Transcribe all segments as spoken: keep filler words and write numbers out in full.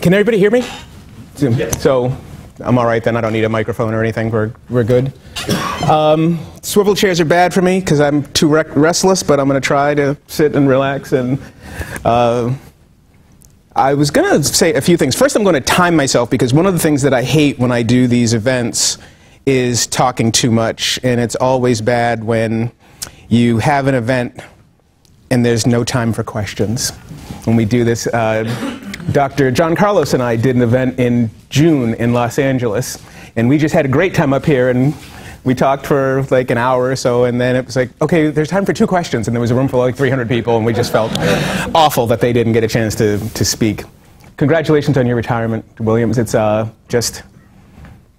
Can everybody hear me? So I'm all right then. I don't need a microphone or anything. We're, we're good. Um, swivel chairs are bad for me because I'm too rec restless, but I'm going to try to sit and relax. And uh, I was going to say a few things. First, I'm going to time myself because one of the things that I hate when I do these events is talking too much. And it's always bad when you have an event and there's no time for questions. When we do this, uh, Doctor John Carlos and I did an event in June in Los Angeles, and we just had a great time up here, and we talked for like an hour or so, and then it was like, okay, there's time for two questions, and there was a room for like three hundred people, and we just felt awful that they didn't get a chance to, to speak. Congratulations on your retirement, Williams. It's uh, just,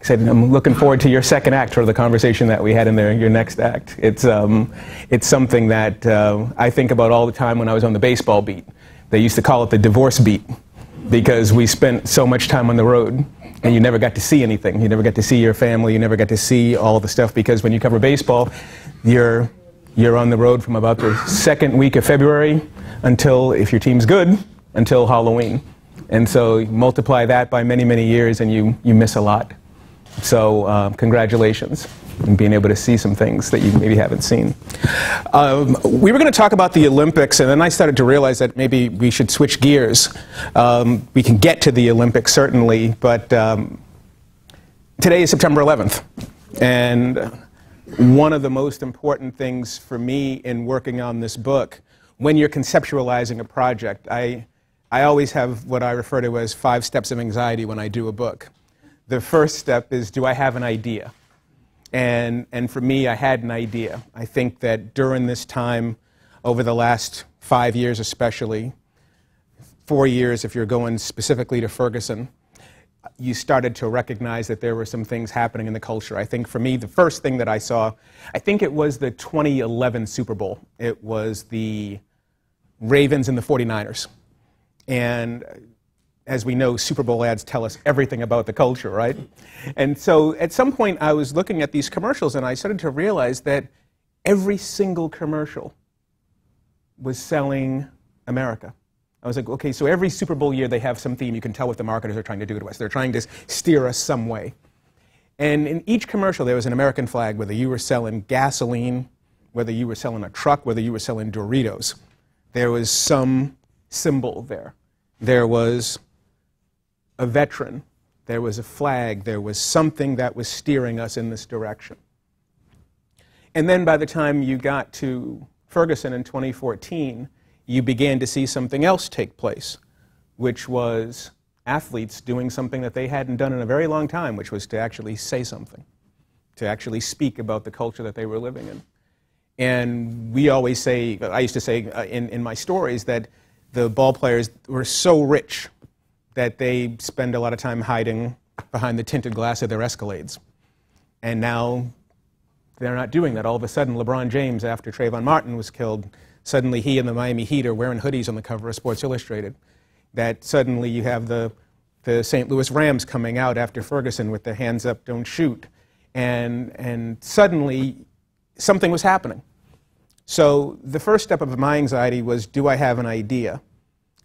I said, I'm looking forward to your second act, or the conversation that we had in there, your next act. It's, um, it's something that uh, I think about all the time when I was on the baseball beat. They used to call it the divorce beat because we spent so much time on the road and you never got to see anything. You never got to see your family. You never got to see all the stuff because when you cover baseball, you're, you're on the road from about the second week of February until, if your team's good, until Halloween. And so multiply that by many, many years and you, you miss a lot. So uh, congratulations on being able to see some things that you maybe haven't seen. Um, we were going to talk about the Olympics, and then I started to realize that maybe we should switch gears. Um, we can get to the Olympics, certainly, but um, today is September eleventh. And one of the most important things for me in working on this book, when you're conceptualizing a project, I, I always have what I refer to as five steps of anxiety when I do a book. The first step is, do I have an idea? And, and for me, I had an idea. I think that during this time, over the last five years especially, four years if you're going specifically to Ferguson, you started to recognize that there were some things happening in the culture. I think for me, the first thing that I saw, I think it was the twenty eleven Super Bowl. It was the Ravens and the forty-niners. And as we know, Super Bowl ads tell us everything about the culture, right? And so at some point I was looking at these commercials and I started to realize that every single commercial was selling America. I was like, okay, so every Super Bowl year they have some theme. You can tell what the marketers are trying to do to us. They're trying to steer us some way. And in each commercial there was an American flag, whether you were selling gasoline, whether you were selling a truck, whether you were selling Doritos. There was some symbol there. There was a veteran, there was a flag, there was something that was steering us in this direction. And then by the time you got to Ferguson in twenty fourteen, you began to see something else take place, which was athletes doing something that they hadn't done in a very long time, which was to actually say something, to actually speak about the culture that they were living in. And we always say, I used to say in, in my stories, that the ball players were so rich that they spend a lot of time hiding behind the tinted glass of their Escalades. And now they're not doing that. All of a sudden, LeBron James, after Trayvon Martin was killed, suddenly he and the Miami Heat are wearing hoodies on the cover of Sports Illustrated. That suddenly you have the, the Saint Louis Rams coming out after Ferguson with their hands up, don't shoot. And, and suddenly something was happening. So the first step of my anxiety was, do I have an idea?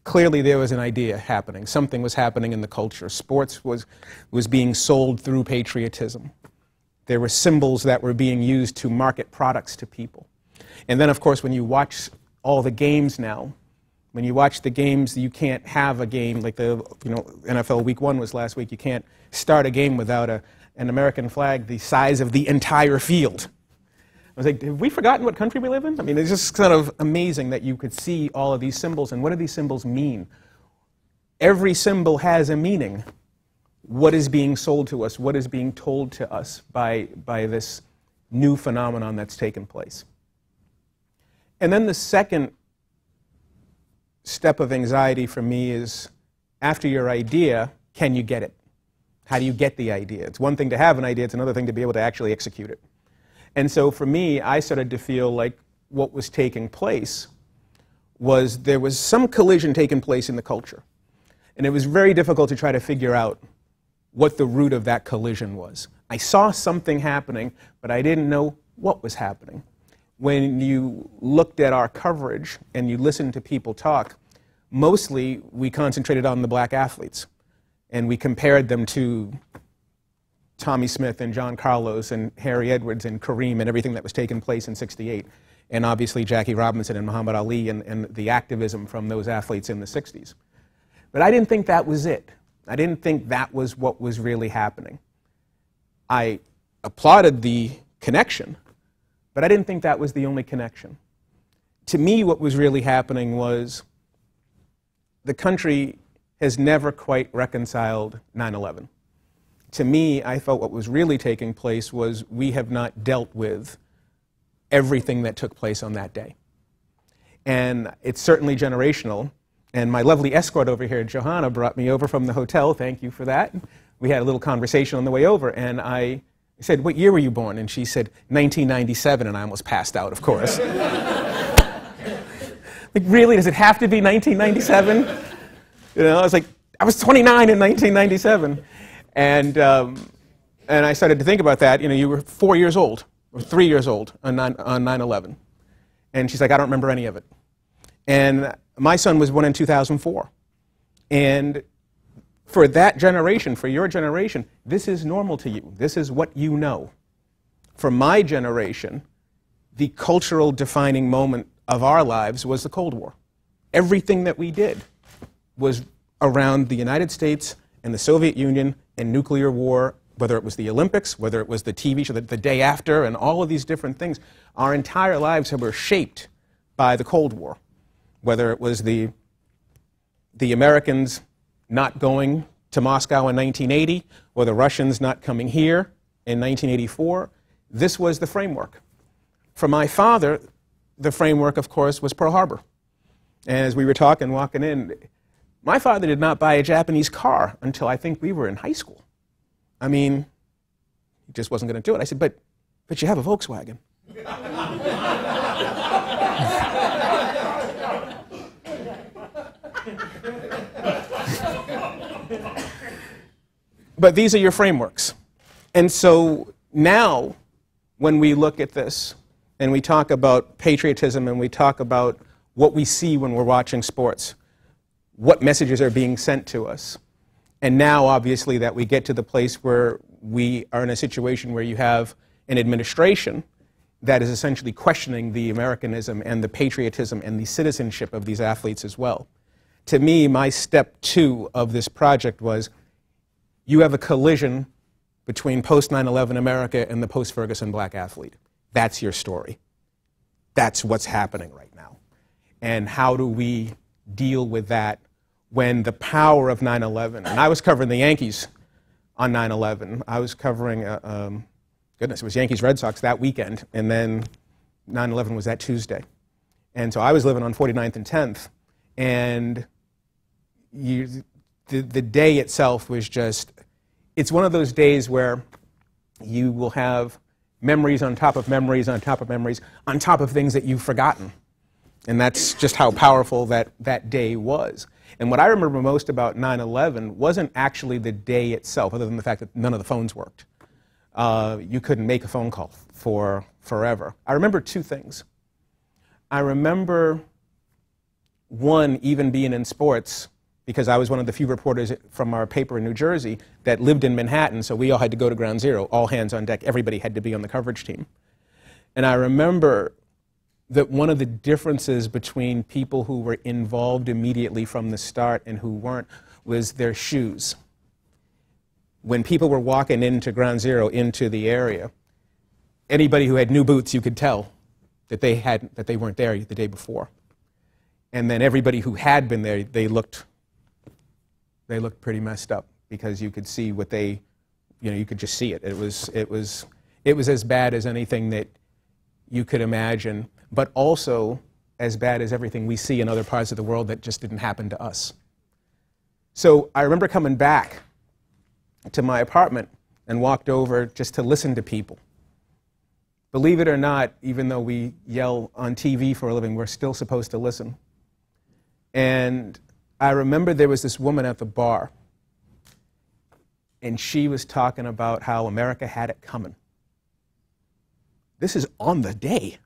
Clearly there was an idea happening. Something was happening in the culture. Sports was, was being sold through patriotism. There were symbols that were being used to market products to people. And then, of course, when you watch all the games now, when you watch the games, you can't have a game like the you know, N F L Week One was last week. You can't start a game without a, an American flag the size of the entire field. I was like, have we forgotten what country we live in? I mean, it's just kind of amazing that you could see all of these symbols. And what do these symbols mean? Every symbol has a meaning. What is being sold to us? What is being told to us by, by this new phenomenon that's taken place? And then the second step of anxiety for me is, after your idea, can you get it? How do you get the idea? It's one thing to have an idea. It's another thing to be able to actually execute it. And so for me, I started to feel like what was taking place was there was some collision taking place in the culture. And it was very difficult to try to figure out what the root of that collision was. I saw something happening, but I didn't know what was happening. When you looked at our coverage and you listened to people talk, mostly we concentrated on the black athletes, and we compared them to Tommy Smith and John Carlos and Harry Edwards and Kareem and everything that was taking place in sixty-eight, and obviously Jackie Robinson and Muhammad Ali and, and the activism from those athletes in the sixties. But I didn't think that was it. I didn't think that was what was really happening. I applauded the connection, but I didn't think that was the only connection. To me, what was really happening was the country has never quite reconciled nine eleven. To me, I felt what was really taking place was we have not dealt with everything that took place on that day. And it's certainly generational. And my lovely escort over here, Johanna, brought me over from the hotel. Thank you for that. We had a little conversation on the way over, and I said, "What year were you born?" And she said, nineteen ninety-seven, and I almost passed out, of course. Like, really, does it have to be nineteen ninety-seven? You know, I was like, I was twenty-nine in nineteen ninety-seven. And, um, and I started to think about that. You know, you were four years old, or three years old, on nine eleven. And she's like, I don't remember any of it. And my son was born in two thousand four. And for that generation, for your generation, this is normal to you. This is what you know. For my generation, the cultural defining moment of our lives was the Cold War. Everything that we did was around the United States and the Soviet Union and nuclear war, whether it was the Olympics, whether it was the T V show, the, the day after, and all of these different things. Our entire lives were shaped by the Cold War, whether it was the, the Americans not going to Moscow in nineteen eighty, or the Russians not coming here in nineteen eighty-four. This was the framework. For my father, the framework, of course, was Pearl Harbor. And as we were talking, walking in, my father did not buy a Japanese car until I think we were in high school. I mean, he just wasn't going to do it. I said, but, but you have a Volkswagen. But these are your frameworks. And so now, when we look at this, and we talk about patriotism, and we talk about what we see when we're watching sports, what messages are being sent to us. And now, obviously, that we get to the place where we are in a situation where you have an administration that is essentially questioning the Americanism and the patriotism and the citizenship of these athletes as well. To me, my step two of this project was, you have a collision between post nine eleven America and the post-Ferguson black athlete. That's your story. That's what's happening right now. And how do we deal with that when the power of nine eleven, and I was covering the Yankees on nine eleven. I was covering, uh, um, goodness, it was Yankees Red Sox that weekend, and then nine eleven was that Tuesday. And so I was living on forty-ninth and tenth, and you, the, the day itself was just, it's one of those days where you will have memories on top of memories on top of memories on top of things that you've forgotten. And that's just how powerful that, that day was. And what I remember most about nine eleven wasn't actually the day itself, other than the fact that none of the phones worked. Uh, you couldn't make a phone call for forever. I remember two things. I remember, one, even being in sports, because I was one of the few reporters from our paper in New Jersey that lived in Manhattan, so we all had to go to Ground Zero, all hands on deck. Everybody had to be on the coverage team. And I remember that one of the differences between people who were involved immediately from the start and who weren't was their shoes. When people were walking into Ground Zero, into the area, anybody who had new boots, you could tell that they hadn't, that they weren't there the day before. And then everybody who had been there, they looked, they looked pretty messed up, because you could see what they, you know, you could just see it. It was, it was, it was as bad as anything that you could imagine, but also as bad as everything we see in other parts of the world that just didn't happen to us. So I remember coming back to my apartment and walked over just to listen to people. Believe it or not, even though we yell on T V for a living, we're still supposed to listen. And I remember there was this woman at the bar, and she was talking about how America had it coming. This is on the day.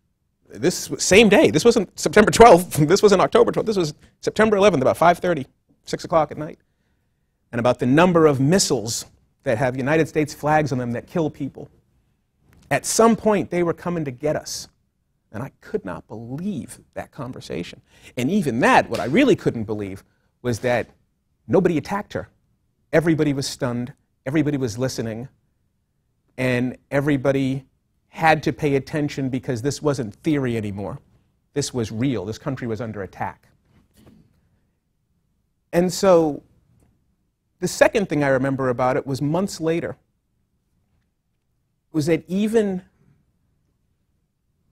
this same day. This wasn't September twelfth. This wasn't October twelfth. This was September eleventh, about five thirty, six o'clock at night. And about the number of missiles that have United States flags on them that kill people. At some point, they were coming to get us. And I could not believe that conversation. And even that, what I really couldn't believe was that nobody attacked her. Everybody was stunned. Everybody was listening. And everybody had to pay attention because this wasn't theory anymore. This was real. This country was under attack. And so the second thing I remember about it was months later, was that even,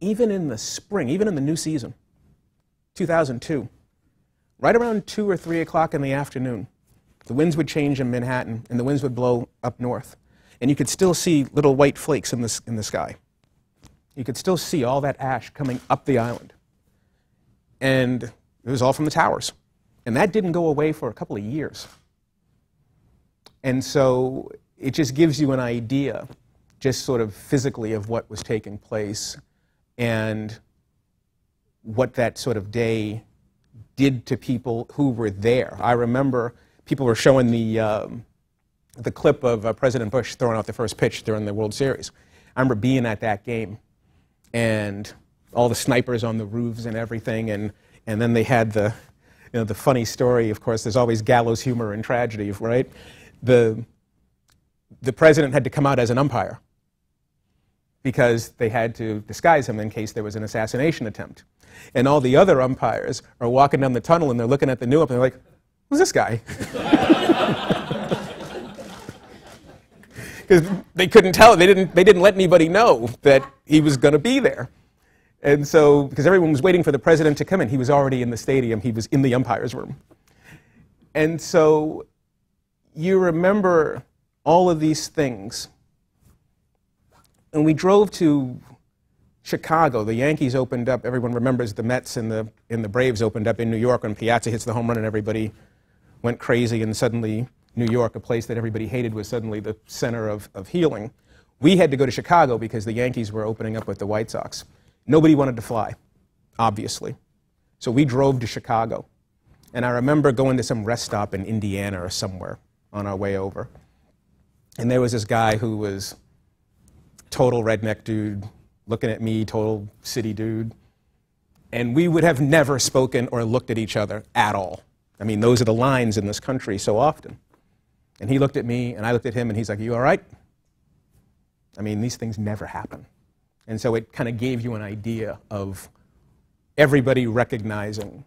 even in the spring, even in the new season, two thousand two, right around two or three o'clock in the afternoon, the winds would change in Manhattan, and the winds would blow up north. And you could still see little white flakes in the, in the sky. You could still see all that ash coming up the island. And it was all from the towers. And that didn't go away for a couple of years. And so it just gives you an idea, just sort of physically, of what was taking place and what that sort of day did to people who were there. I remember people were showing the, um, the clip of uh, President Bush throwing out the first pitch during the World Series. I remember being at that game and all the snipers on the roofs and everything, and, and then they had the, you know, the funny story, of course, there's always gallows humor and tragedy, right? The, the president had to come out as an umpire because they had to disguise him in case there was an assassination attempt. And all the other umpires are walking down the tunnel and they're looking at the new umpire and they're like, who's this guy? Because they couldn't tell, they didn't, they didn't let anybody know that he was going to be there. And so, because everyone was waiting for the president to come in, he was already in the stadium, he was in the umpire's room. And so you remember all of these things. And we drove to Chicago. The Yankees opened up. Everyone remembers the Mets and the, and the Braves opened up in New York when Piazza hits the home run and everybody went crazy, and suddenly New York, a place that everybody hated, was suddenly the center of, of healing. We had to go to Chicago because the Yankees were opening up with the White Sox. Nobody wanted to fly, obviously. So we drove to Chicago. And I remember going to some rest stop in Indiana or somewhere on our way over. And there was this guy who was total redneck dude, looking at me, total city dude. And we would have never spoken or looked at each other at all. I mean, those are the lines in this country so often. And he looked at me, and I looked at him, and he's like, you all right? I mean, these things never happen. And so it kind of gave you an idea of everybody recognizing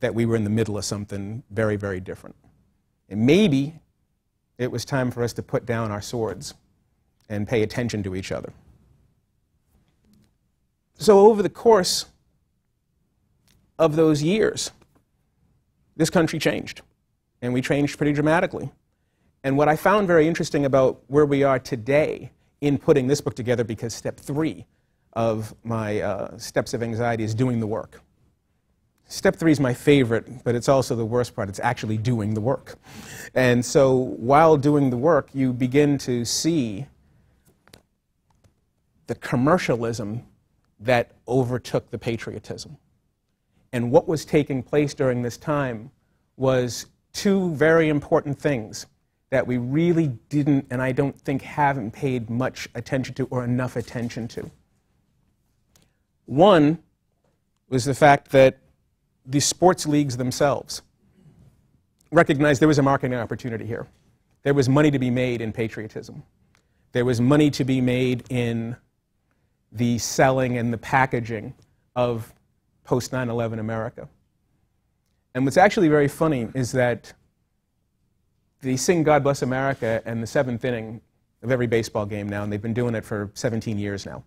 that we were in the middle of something very, very different. And maybe it was time for us to put down our swords and pay attention to each other. So over the course of those years, this country changed, and we changed pretty dramatically. And what I found very interesting about where we are today in putting this book together, because step three of my uh, steps of anxiety is doing the work. Step three is my favorite, but it's also the worst part. It's actually doing the work. And so while doing the work, you begin to see the commercialism that overtook the patriotism. And what was taking place during this time was two very important things that we really didn't, and I don't think haven't paid much attention to or enough attention to. One was the fact that the sports leagues themselves recognized there was a marketing opportunity here. There was money to be made in patriotism. There was money to be made in the selling and the packaging of post nine eleven America. And what's actually very funny is that they sing God Bless America in the seventh inning of every baseball game now, and they've been doing it for seventeen years now.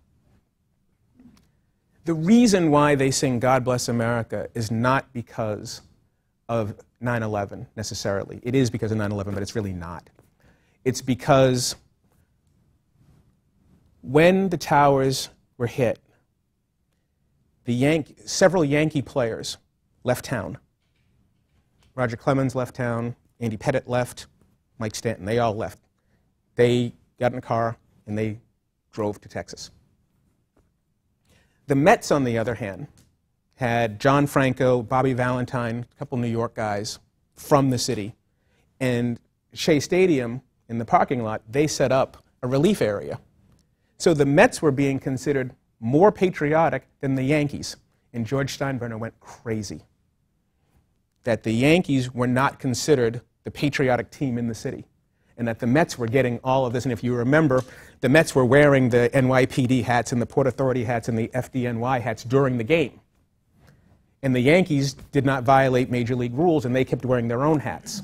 The reason why they sing God Bless America is not because of nine eleven, necessarily. It is because of nine eleven, but it's really not. It's because when the towers were hit, the Yankee, several Yankee players left town. Roger Clemens left town. Andy Pettit left, Mike Stanton, they all left. They got in a car and they drove to Texas. The Mets, on the other hand, had John Franco, Bobby Valentine, a couple New York guys from the city, and Shea Stadium in the parking lot, they set up a relief area. So the Mets were being considered more patriotic than the Yankees, and George Steinbrenner went crazy that the Yankees were not considered the patriotic team in the city, and that the Mets were getting all of this. And if you remember, the Mets were wearing the N Y P D hats and the Port Authority hats and the F D N Y hats during the game. And the Yankees did not violate Major League rules, and they kept wearing their own hats.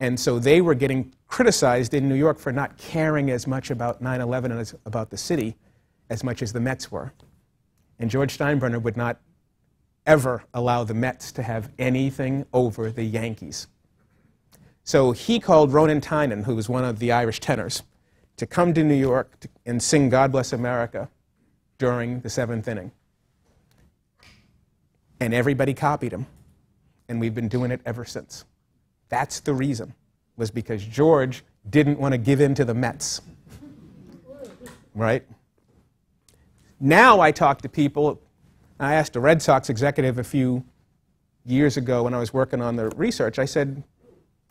And so they were getting criticized in New York for not caring as much about nine eleven and as, about the city as much as the Mets were. And George Steinbrenner would not ever allow the Mets to have anything over the Yankees. So he called Ronan Tynan, who was one of the Irish tenors, to come to New York to, and sing God Bless America during the seventh inning. And everybody copied him. And we've been doing it ever since. That's the reason, was because George didn't want to give in to the Mets. Right? Now I talk to people. I asked a Red Sox executive a few years ago when I was working on the research, I said,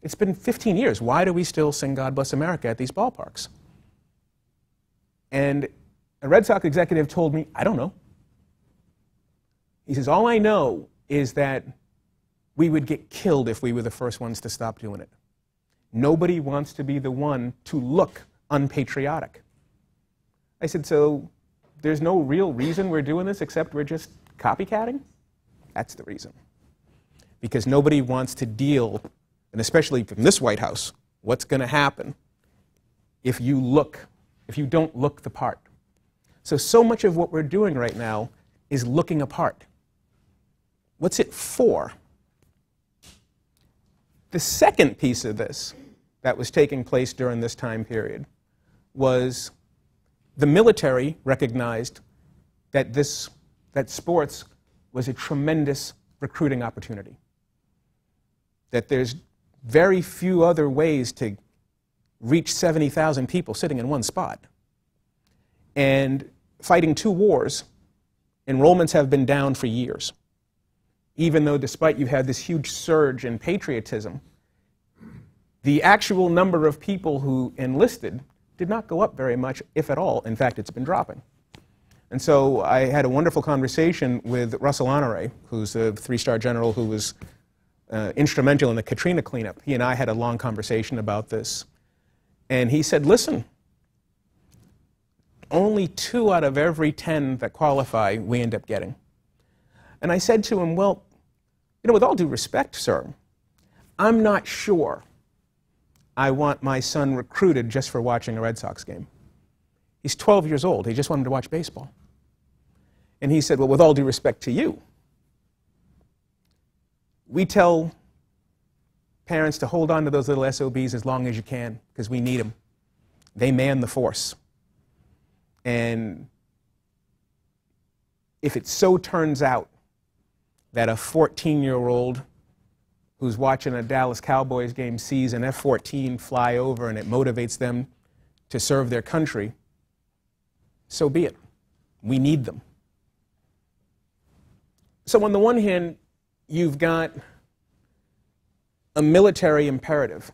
it's been fifteen years. Why do we still sing God Bless America at these ballparks? And a Red Sox executive told me, I don't know. He says, all I know is that we would get killed if we were the first ones to stop doing it. Nobody wants to be the one to look unpatriotic. I said, so there's no real reason we're doing this except we're just copycatting? That's the reason. Because nobody wants to deal, and especially from this White House, what's going to happen if you look, if you don't look the part. So, so much of what we're doing right now is looking apart. What's it for? The second piece of this that was taking place during this time period was the military recognized that this, that sports was a tremendous recruiting opportunity. That there's very few other ways to reach seventy thousand people sitting in one spot. And fighting two wars, enrollments have been down for years. Even though, despite you had this huge surge in patriotism, the actual number of people who enlisted did not go up very much, if at all. In fact, it's been dropping. And so I had a wonderful conversation with Russell Honore, who's a three-star general who was uh, instrumental in the Katrina cleanup. He and I had a long conversation about this. And he said, listen, only two out of every ten that qualify we end up getting. And I said to him, well, you know, with all due respect, sir, I'm not sure I want my son recruited just for watching a Red Sox game. He's twelve years old. He just wanted to watch baseball. And he said, well, with all due respect to you, we tell parents to hold on to those little S O Bs as long as you can because we need them. They man the force. And if it so turns out that a fourteen-year-old who's watching a Dallas Cowboys game sees an F fourteen fly over and it motivates them to serve their country, so be it. We need them. So on the one hand, you've got a military imperative.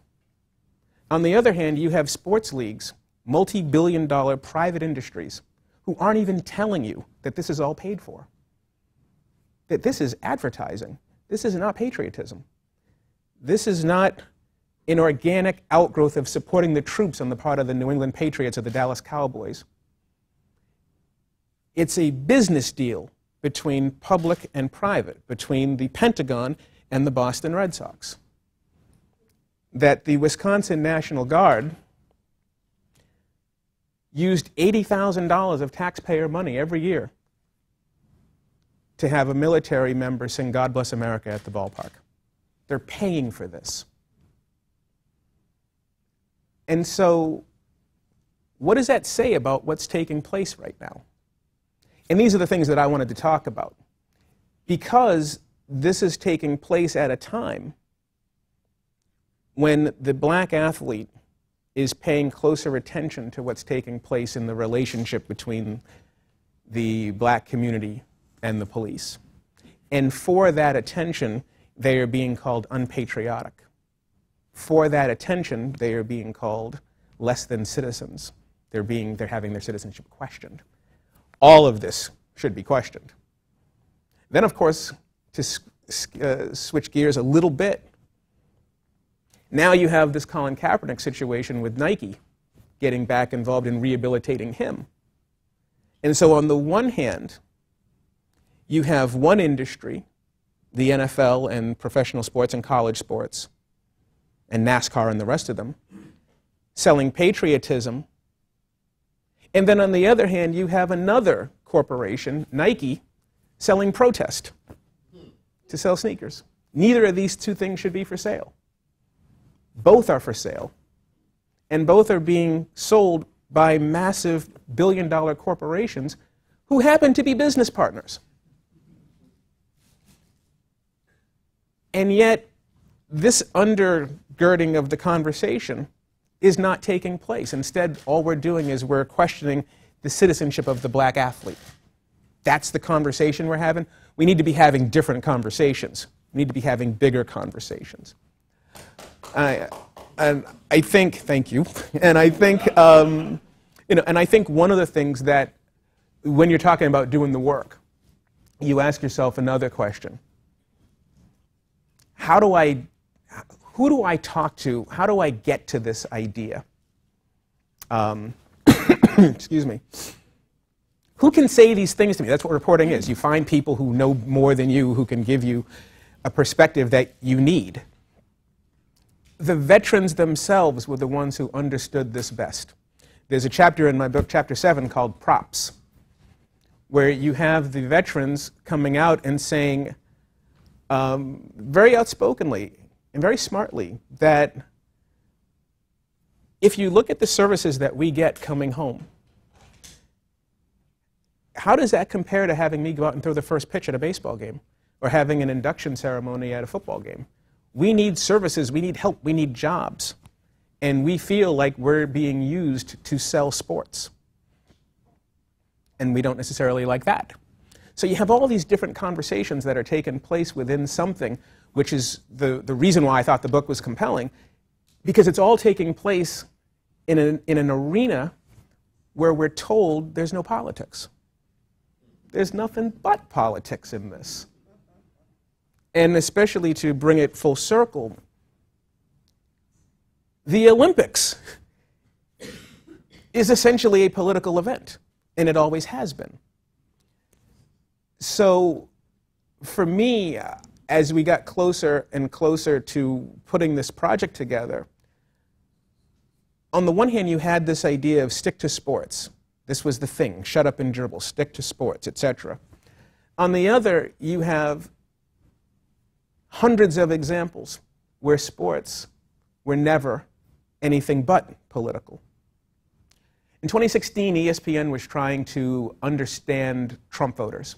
On the other hand, you have sports leagues, multi-billion dollar private industries, who aren't even telling you that this is all paid for. That this is advertising. This is not patriotism. This is not an organic outgrowth of supporting the troops on the part of the New England Patriots or the Dallas Cowboys. It's a business deal between public and private, between the Pentagon and the Boston Red Sox. That the Wisconsin National Guard used eighty thousand dollars of taxpayer money every year to have a military member sing God Bless America at the ballpark. They're paying for this. And so, what does that say about what's taking place right now? And these are the things that I wanted to talk about. Because this is taking place at a time when the black athlete is paying closer attention to what's taking place in the relationship between the black community and the police. And for that attention, they are being called unpatriotic. For that attention, they are being called less than citizens. They're, being, they're having their citizenship questioned. All of this should be questioned. Then, of course, to uh, switch gears a little bit, now you have this Colin Kaepernick situation with Nike getting back involved in rehabilitating him. And so on the one hand, you have one industry, the N F L and professional sports and college sports, and NASCAR and the rest of them, selling patriotism. And then on the other hand, you have another corporation, Nike, selling protest to sell sneakers. Neither of these two things should be for sale. Both are for sale, and both are being sold by massive billion-dollar corporations who happen to be business partners. And yet, this undergirding of the conversation is not taking place. Instead, all we're doing is we're questioning the citizenship of the black athlete. That's the conversation we're having. We need to be having different conversations. We need to be having bigger conversations. I, and I think, thank you, and I think, um, you know, and I think one of the things that, when you're talking about doing the work, you ask yourself another question. How do I, who do I talk to, how do I get to this idea? Um, excuse me. Who can say these things to me? That's what reporting is. You find people who know more than you, who can give you a perspective that you need. The veterans themselves were the ones who understood this best. There's a chapter in my book, chapter seven, called Props, where you have the veterans coming out and saying um, very outspokenly and very smartly that if you look at the services that we get coming home, how does that compare to having me go out and throw the first pitch at a baseball game or having an induction ceremony at a football game? We need services, we need help, we need jobs. And we feel like we're being used to sell sports. And we don't necessarily like that. So you have all these different conversations that are taking place within something, which is the, the reason why I thought the book was compelling, because it's all taking place in an, in an arena where we're told there's no politics. There's nothing but politics in this. And especially to bring it full circle, the Olympics is essentially a political event, and it always has been. So for me, as we got closer and closer to putting this project together, on the one hand you had this idea of stick to sports. This was the thing, shut up and dribble, stick to sports, et cetera. On the other, you have hundreds of examples where sports were never anything but political. In twenty sixteen, E S P N was trying to understand Trump voters.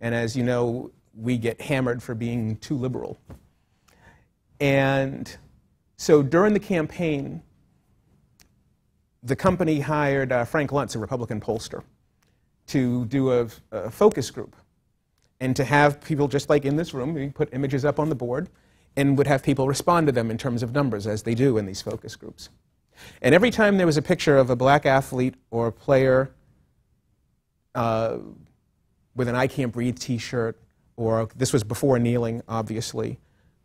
And as you know, we get hammered for being too liberal. And so during the campaign, the company hired uh, Frank Luntz, a Republican pollster, to do a, a focus group. And to have people just like in this room, we put images up on the board and would have people respond to them in terms of numbers, as they do in these focus groups. And every time there was a picture of a black athlete or a player uh, with an I Can't Breathe t-shirt, or this was before kneeling, obviously,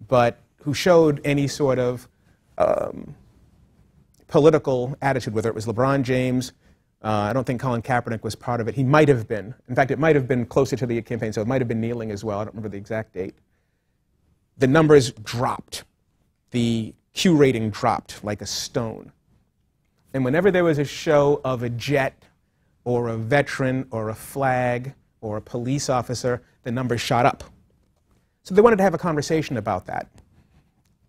but who showed any sort of um, political attitude, whether it was LeBron James. Uh, I don't think Colin Kaepernick was part of it. He might have been. In fact, it might have been closer to the campaign, so it might have been kneeling as well. I don't remember the exact date. The numbers dropped. The Q rating dropped like a stone. And whenever there was a show of a jet or a veteran or a flag or a police officer, the numbers shot up. So they wanted to have a conversation about that.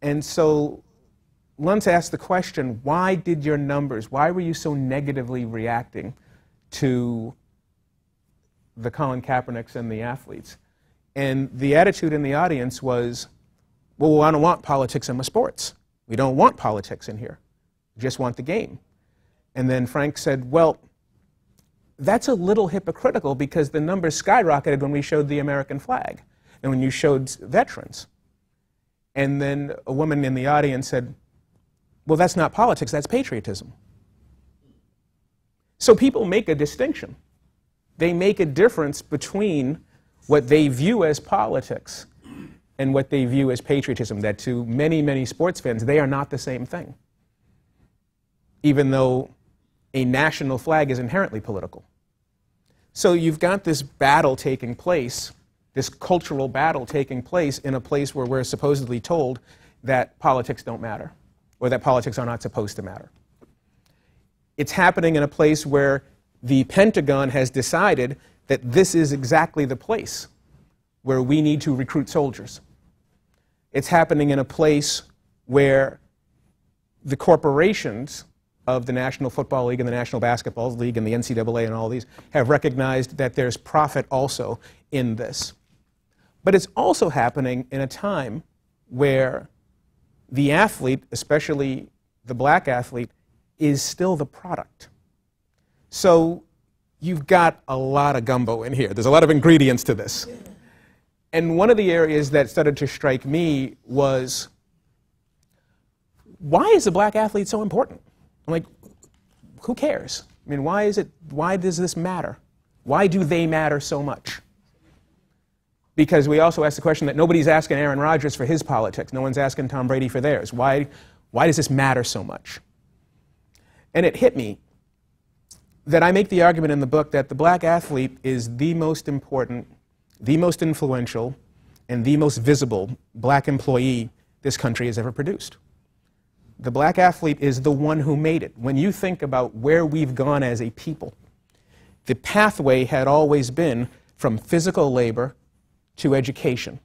And so Luntz asked the question, why did your numbers, why were you so negatively reacting to the Colin Kaepernicks and the athletes? And the attitude in the audience was, well, I don't want politics in my sports. We don't want politics in here. We just want the game. And then Frank said, well, that's a little hypocritical because the numbers skyrocketed when we showed the American flag and when you showed veterans. And then a woman in the audience said, well, that's not politics, that's patriotism. So people make a distinction. They make a difference between what they view as politics and what they view as patriotism, that to many, many sports fans, they are not the same thing, even though a national flag is inherently political. So you've got this battle taking place, this cultural battle taking place in a place where we're supposedly told that politics don't matter, or that politics are not supposed to matter. It's happening in a place where the Pentagon has decided that this is exactly the place where we need to recruit soldiers. It's happening in a place where the corporations of the National Football League and the National Basketball League and the N C double A and all these have recognized that there's profit also in this. But it's also happening in a time where the athlete, especially the black athlete, is still the product. So you've got a lot of gumbo in here. There's a lot of ingredients to this. And one of the areas that started to strike me was, why is the black athlete so important? I'm like, who cares? I mean, why is it, why does this matter? Why do they matter so much? Because we also asked the question that nobody's asking Aaron Rodgers for his politics. No one's asking Tom Brady for theirs. Why, why does this matter so much? And it hit me that I make the argument in the book that the black athlete is the most important, the most influential, and the most visible black employee this country has ever produced. The black athlete is the one who made it. When you think about where we've gone as a people, the pathway had always been from physical labor to education.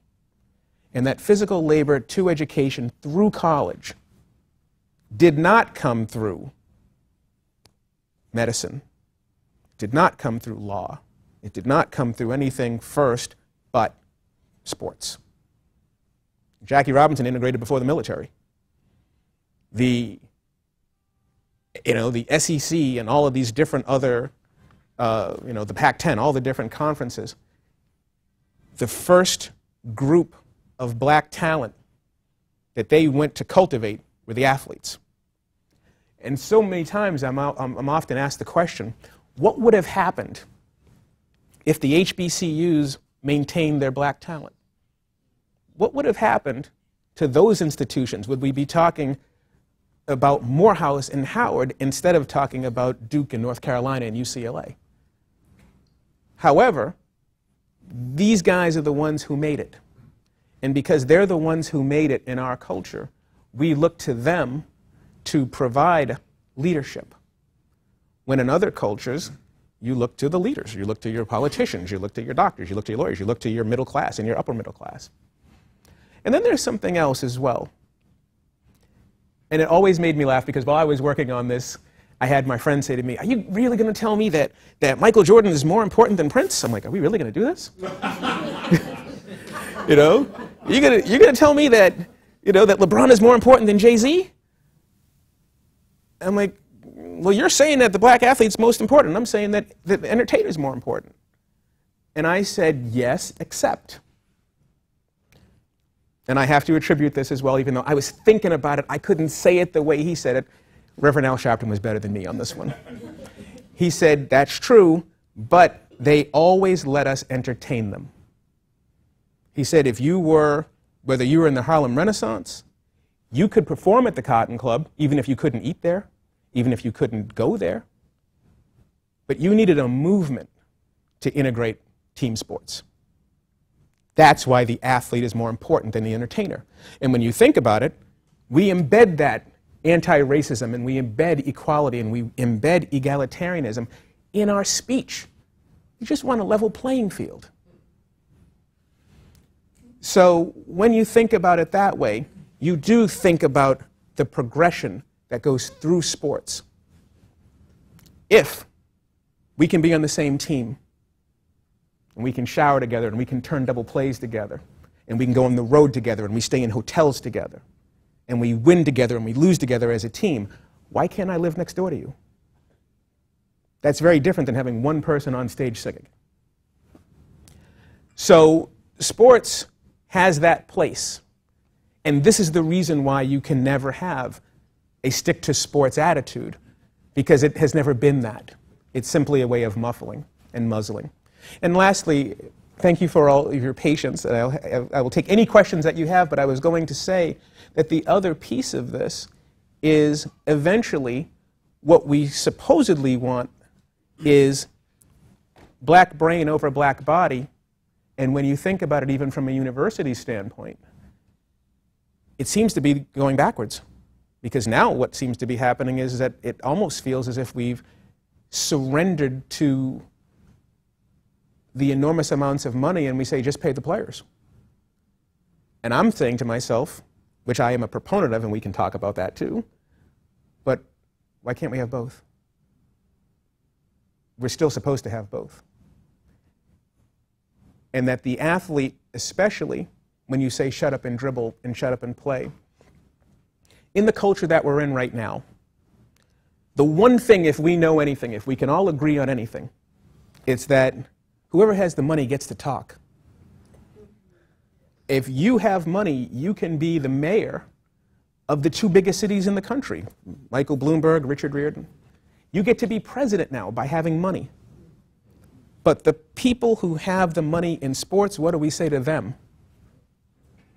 And that physical labor to education through college did not come through medicine, did not come through law. It did not come through anything first but sports. Jackie Robinson integrated before the military. The, you know, the S E C and all of these different other, uh, you know, the Pac ten, all the different conferences. The first group of black talent that they went to cultivate were the athletes. And so many times I'm, out, I'm, I'm often asked the question, what would have happened if the H B C Us maintained their black talent? What would have happened to those institutions? Would we be talking about Morehouse and Howard instead of talking about Duke and North Carolina and U C L A? However, these guys are the ones who made it. And because they're the ones who made it in our culture, we look to them to provide leadership. When in other cultures, you look to the leaders, you look to your politicians, you look to your doctors, you look to your lawyers, you look to your middle class and your upper middle class. And then there's something else as well. And it always made me laugh because while I was working on this, I had my friend say to me, are you really going to tell me that, that Michael Jordan is more important than Prince? I'm like, are we really going to do this? You know, you're going you're going to tell me that, you know, that LeBron is more important than Jay-Z? I'm like, well, you're saying that the black athlete's most important. I'm saying that the entertainer's more important. And I said, yes, except. And I have to attribute this as well, even though I was thinking about it, I couldn't say it the way he said it. Reverend Al Sharpton was better than me on this one. He said, that's true, but they always let us entertain them. He said, if you were, whether you were in the Harlem Renaissance, you could perform at the Cotton Club, even if you couldn't eat there, even if you couldn't go there. But you needed a movement to integrate team sports. That's why the athlete is more important than the entertainer. And when you think about it, we embed that anti-racism, and we embed equality, and we embed egalitarianism in our speech. You just want a level playing field. So when you think about it that way, you do think about the progression that goes through sports. If we can be on the same team, and we can shower together, and we can turn double plays together, and we can go on the road together, and we stay in hotels together, and we win together, and we lose together as a team, why can't I live next door to you? That's very different than having one person on stage singing. So sports has that place. And this is the reason why you can never have a stick-to-sports attitude, because it has never been that. It's simply a way of muffling and muzzling. And lastly, thank you for all of your patience. And I'll, I will take any questions that you have, but I was going to say that the other piece of this is eventually what we supposedly want is black brain over black body. And when you think about it, even from a university standpoint, it seems to be going backwards. Because now what seems to be happening is that it almost feels as if we've surrendered to the enormous amounts of money, and we say, just pay the players. And I'm saying to myself, which I am a proponent of, and we can talk about that too, but why can't we have both? We're still supposed to have both. And that the athlete, especially, when you say shut up and dribble and shut up and play, in the culture that we're in right now, the one thing, if we know anything, if we can all agree on anything, it's that whoever has the money gets to talk. If you have money, you can be the mayor of the two biggest cities in the country, Michael Bloomberg, Richard Riordan. You get to be president now by having money. But the people who have the money in sports, what do we say to them?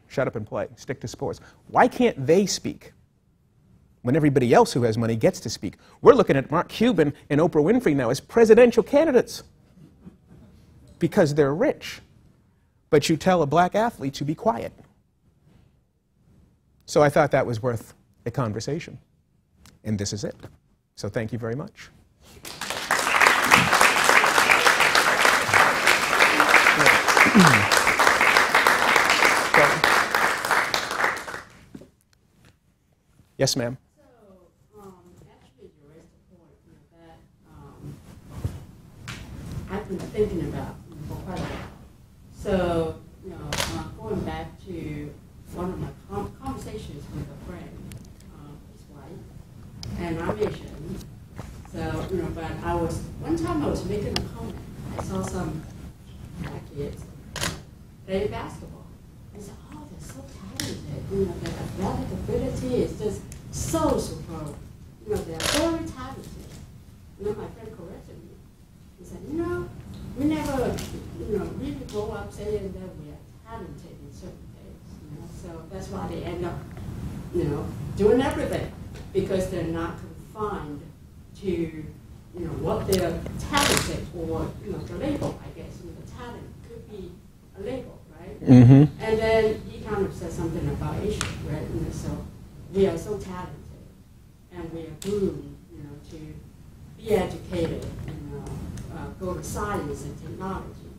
Shut up and play, stick to sports. Why can't they speak when everybody else who has money gets to speak? We're looking at Mark Cuban and Oprah Winfrey now as presidential candidates, because they're rich, but you tell a black athlete to be quiet. So I thought that was worth a conversation, and this is it. So thank you very much. Yes, ma'am. I've been thinking about for quite a while. So, you know, uh, going back to one of my com conversations with a friend, um, his wife, and I'm Asian. So, you know, but I was, one time I was making a comment. I saw some black kids play basketball. I said, oh, they're so talented. You know, their athletic ability is just so superb. You know, they're very talented. You know, my friend corrected me. He said, you know, we never, you know, really grow up saying that we are talented in certain things, you know, so that's why they end up, you know, doing everything, because they're not confined to, you know, what they're talented or, you know, the label, I guess, you know, the talent could be a label, right? Mm-hmm. And then he kind of said something about Asia, right? You know, so we are so talented, and we are groomed, you know, to be educated, you know, Uh, go to science and technology,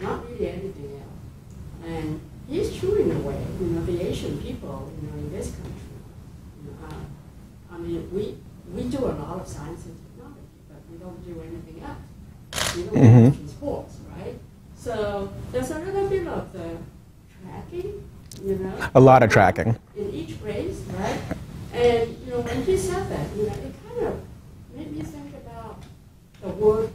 not really anything else. And he's true in a way, you know, the Asian people, you know, in this country. You know, uh, I mean, we we do a lot of science and technology, but we don't do anything else. We don't mm-hmm. do sports, right? So there's a little bit of the tracking, you know. A lot of tracking. In each race, right? And, you know, when he said that, you know, it kind of made me think about the word.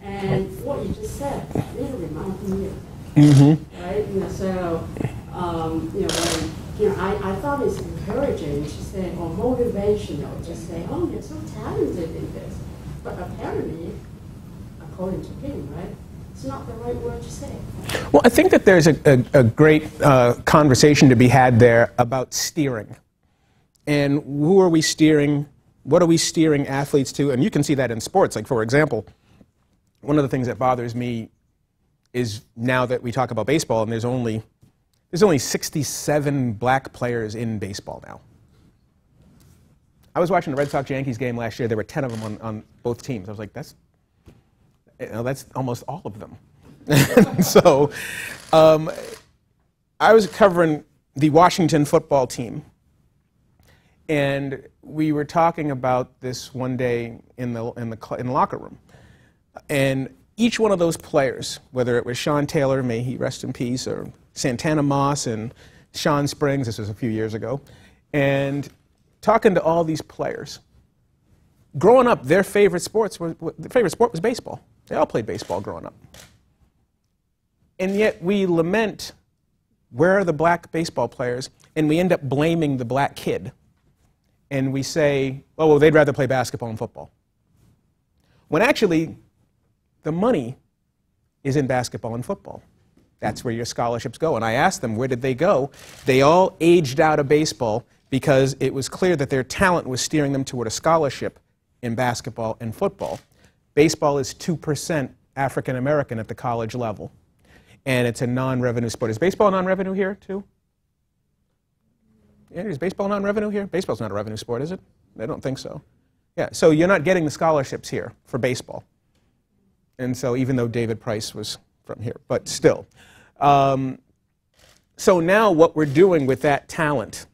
And what you just said really reminded me of that, mm-hmm. right? You know, so, um, you know, when, you know, I, I thought it's encouraging to say, or motivational, just say, oh, you're so talented in this. But apparently, according to him, right, it's not the right word to say. Well, I think that there's a, a, a great uh, conversation to be had there about steering. And who are we steering? What are we steering athletes to? And you can see that in sports. Like, for example, one of the things that bothers me is now that we talk about baseball, and there's only, there's only sixty-seven black players in baseball now. I was watching the Red Sox Yankees game last year. There were ten of them on, on both teams. I was like, that's, you know, that's almost all of them. So um, I was covering the Washington football team, and we were talking about this one day in the, in the, in the locker room. And each one of those players, whether it was Sean Taylor, may he rest in peace, or Santana Moss and Sean Springs, this was a few years ago, and talking to all these players, growing up, their favorite sports were, their favorite sport was baseball. They all played baseball growing up. And yet we lament, where are the black baseball players? And we end up blaming the black kid. And we say, oh, well, they'd rather play basketball and football. When actually, the money is in basketball and football. That's where your scholarships go. And I asked them, where did they go? They all aged out of baseball because it was clear that their talent was steering them toward a scholarship in basketball and football. Baseball is two percent African American at the college level. And it's a non-revenue sport. Is baseball non-revenue here, too? Yeah, is baseball non-revenue here? Baseball's not a revenue sport, is it? I don't think so. Yeah, so you're not getting the scholarships here for baseball. And so even though David Price was from here, but still. Um, so now what we're doing with that talent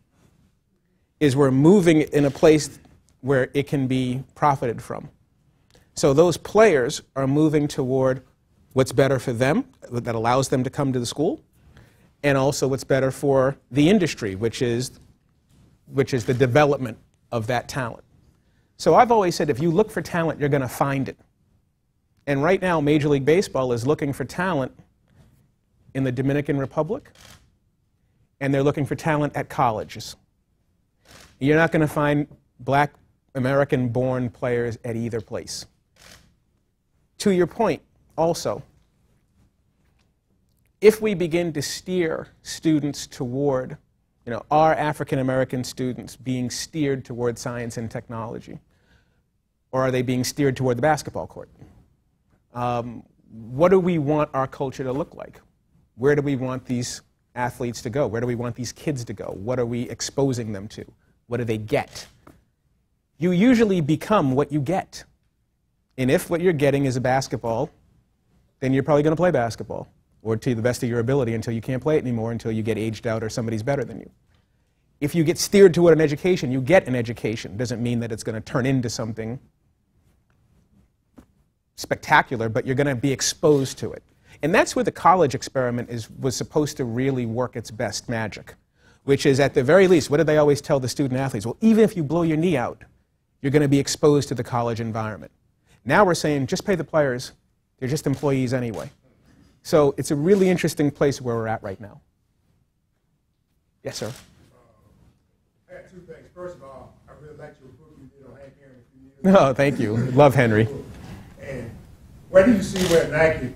is we're moving it in a place where it can be profited from. So those players are moving toward what's better for them, that allows them to come to the school, and also what's better for the industry, which is, which is the development of that talent. So I've always said, if you look for talent, you're going to find it. And right now, Major League Baseball is looking for talent in the Dominican Republic, and they're looking for talent at colleges. You're not going to find black American-born players at either place. To your point, also, if we begin to steer students toward, you know, our African-American students being steered toward science and technology, or are they being steered toward the basketball court? Um, what do we want our culture to look like? Where do we want these athletes to go? Where do we want these kids to go? What are we exposing them to? What do they get? You usually become what you get. And if what you're getting is a basketball, then you're probably going to play basketball, or to the best of your ability, until you can't play it anymore, until you get aged out or somebody's better than you. If you get steered toward an education, you get an education. Doesn't mean that it's going to turn into something spectacular, but you're going to be exposed to it. And that's where the college experiment is, was supposed to really work its best magic, which is, at the very least, what did they always tell the student athletes? Well, even if you blow your knee out, you're going to be exposed to the college environment. Now we're saying, just pay the players. They're just employees anyway. So it's a really interesting place where we're at right now. Yes, sir? Uh, I had two things. First of all, I really liked your book you did on Hank Aaron. Oh, thank you. Love Henry. And where do you see where Nike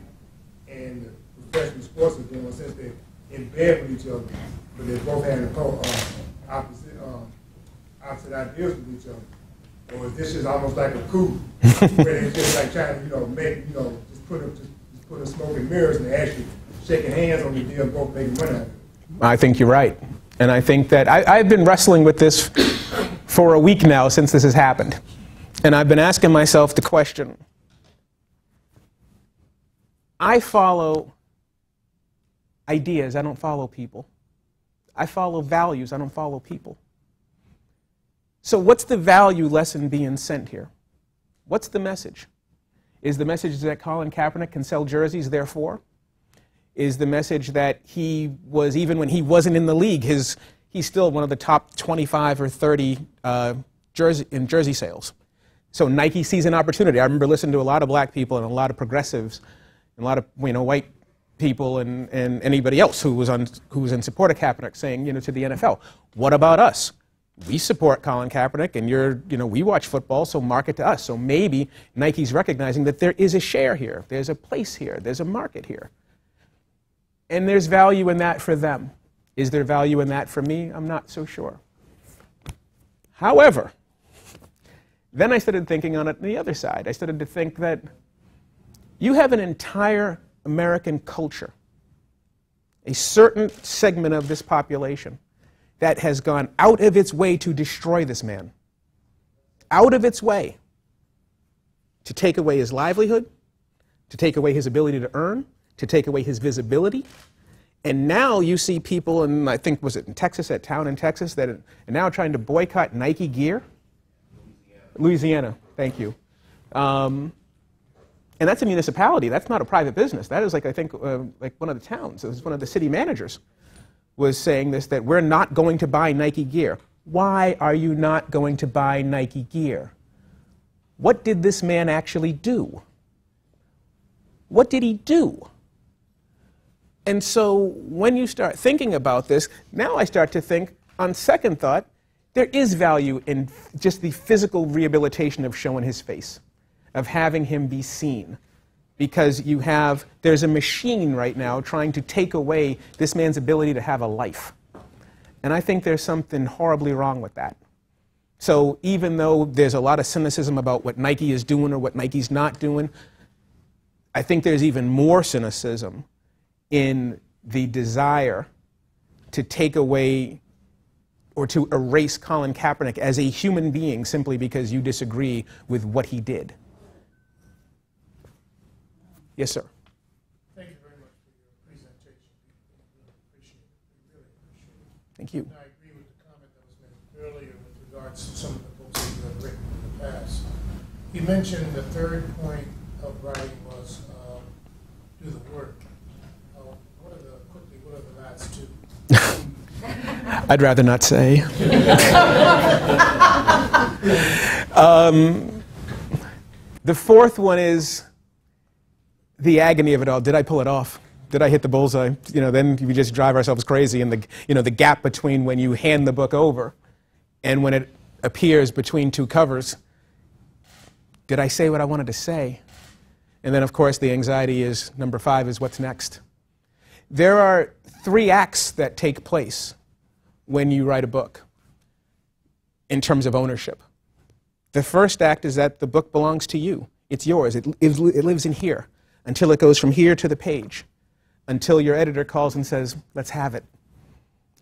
and professional sports are doing, since they're in bed with each other, but they're both having uh, opposite, um, opposite ideas with each other? Or is this just almost like a coup, where they're just like trying to, you know, make, you know, just put up, just put a smoke and mirrors and actually shaking hands on the deal and both making money out of it? I think you're right. And I think that I, I've been wrestling with this for a week now since this has happened. And I've been asking myself the question, I follow ideas, I don't follow people. I follow values, I don't follow people. So what's the value lesson being sent here? What's the message? Is the message that Colin Kaepernick can sell jerseys, therefore? Is the message that he was, even when he wasn't in the league, his, he's still one of the top twenty-five or thirty uh, jersey, in jersey sales? So Nike sees an opportunity. I remember listening to a lot of black people and a lot of progressives and a lot of, you know, white people and, and anybody else who was, on, who was in support of Kaepernick saying, you know, to the N F L, what about us? We support Colin Kaepernick, and you're, you know, we watch football, so market to us. So maybe Nike's recognizing that there is a share here, there's a place here, there's a market here. And there's value in that for them. Is there value in that for me? I'm not so sure. However, then I started thinking on it the other side. I started to think that you have an entire American culture, a certain segment of this population, that has gone out of its way to destroy this man, out of its way to take away his livelihood, to take away his ability to earn, to take away his visibility. And now you see people in, I think, was it in Texas, that town in Texas, that are now trying to boycott Nike gear? Louisiana, Louisiana, thank you. Um, and that's a municipality, that's not a private business. That is, like, I think, uh, like one of the towns, it was one of the city managers was saying this, that we're not going to buy Nike gear. Why are you not going to buy Nike gear? What did this man actually do? What did he do? And so when you start thinking about this, now I start to think, on second thought, there is value in just the physical rehabilitation of showing his face, of having him be seen. Because you have, there's a machine right now trying to take away this man's ability to have a life. And I think there's something horribly wrong with that. So even though there's a lot of cynicism about what Nike is doing or what Nike's not doing, I think there's even more cynicism in the desire to take away or to erase Colin Kaepernick as a human being simply because you disagree with what he did. Yes, sir. Thank you very much for your presentation. We really appreciate it. We really appreciate it. Thank you. I agree with the comment that was made earlier with regards to some of the books that you have written in the past. You mentioned the third point of writing was um, do the work. Uh, what are the, quickly, what are the last two? I'd rather not say. um, the fourth one is the agony of it all. Did I pull it off? Did I hit the bullseye? You know, then we just drive ourselves crazy, and the, you know, the gap between when you hand the book over and when it appears between two covers. Did I say what I wanted to say? And then, of course, the anxiety is, number five, is what's next. There are three acts that take place when you write a book in terms of ownership. The first act is that the book belongs to you. It's yours. It, it, it lives in here until it goes from here to the page, until your editor calls and says, let's have it.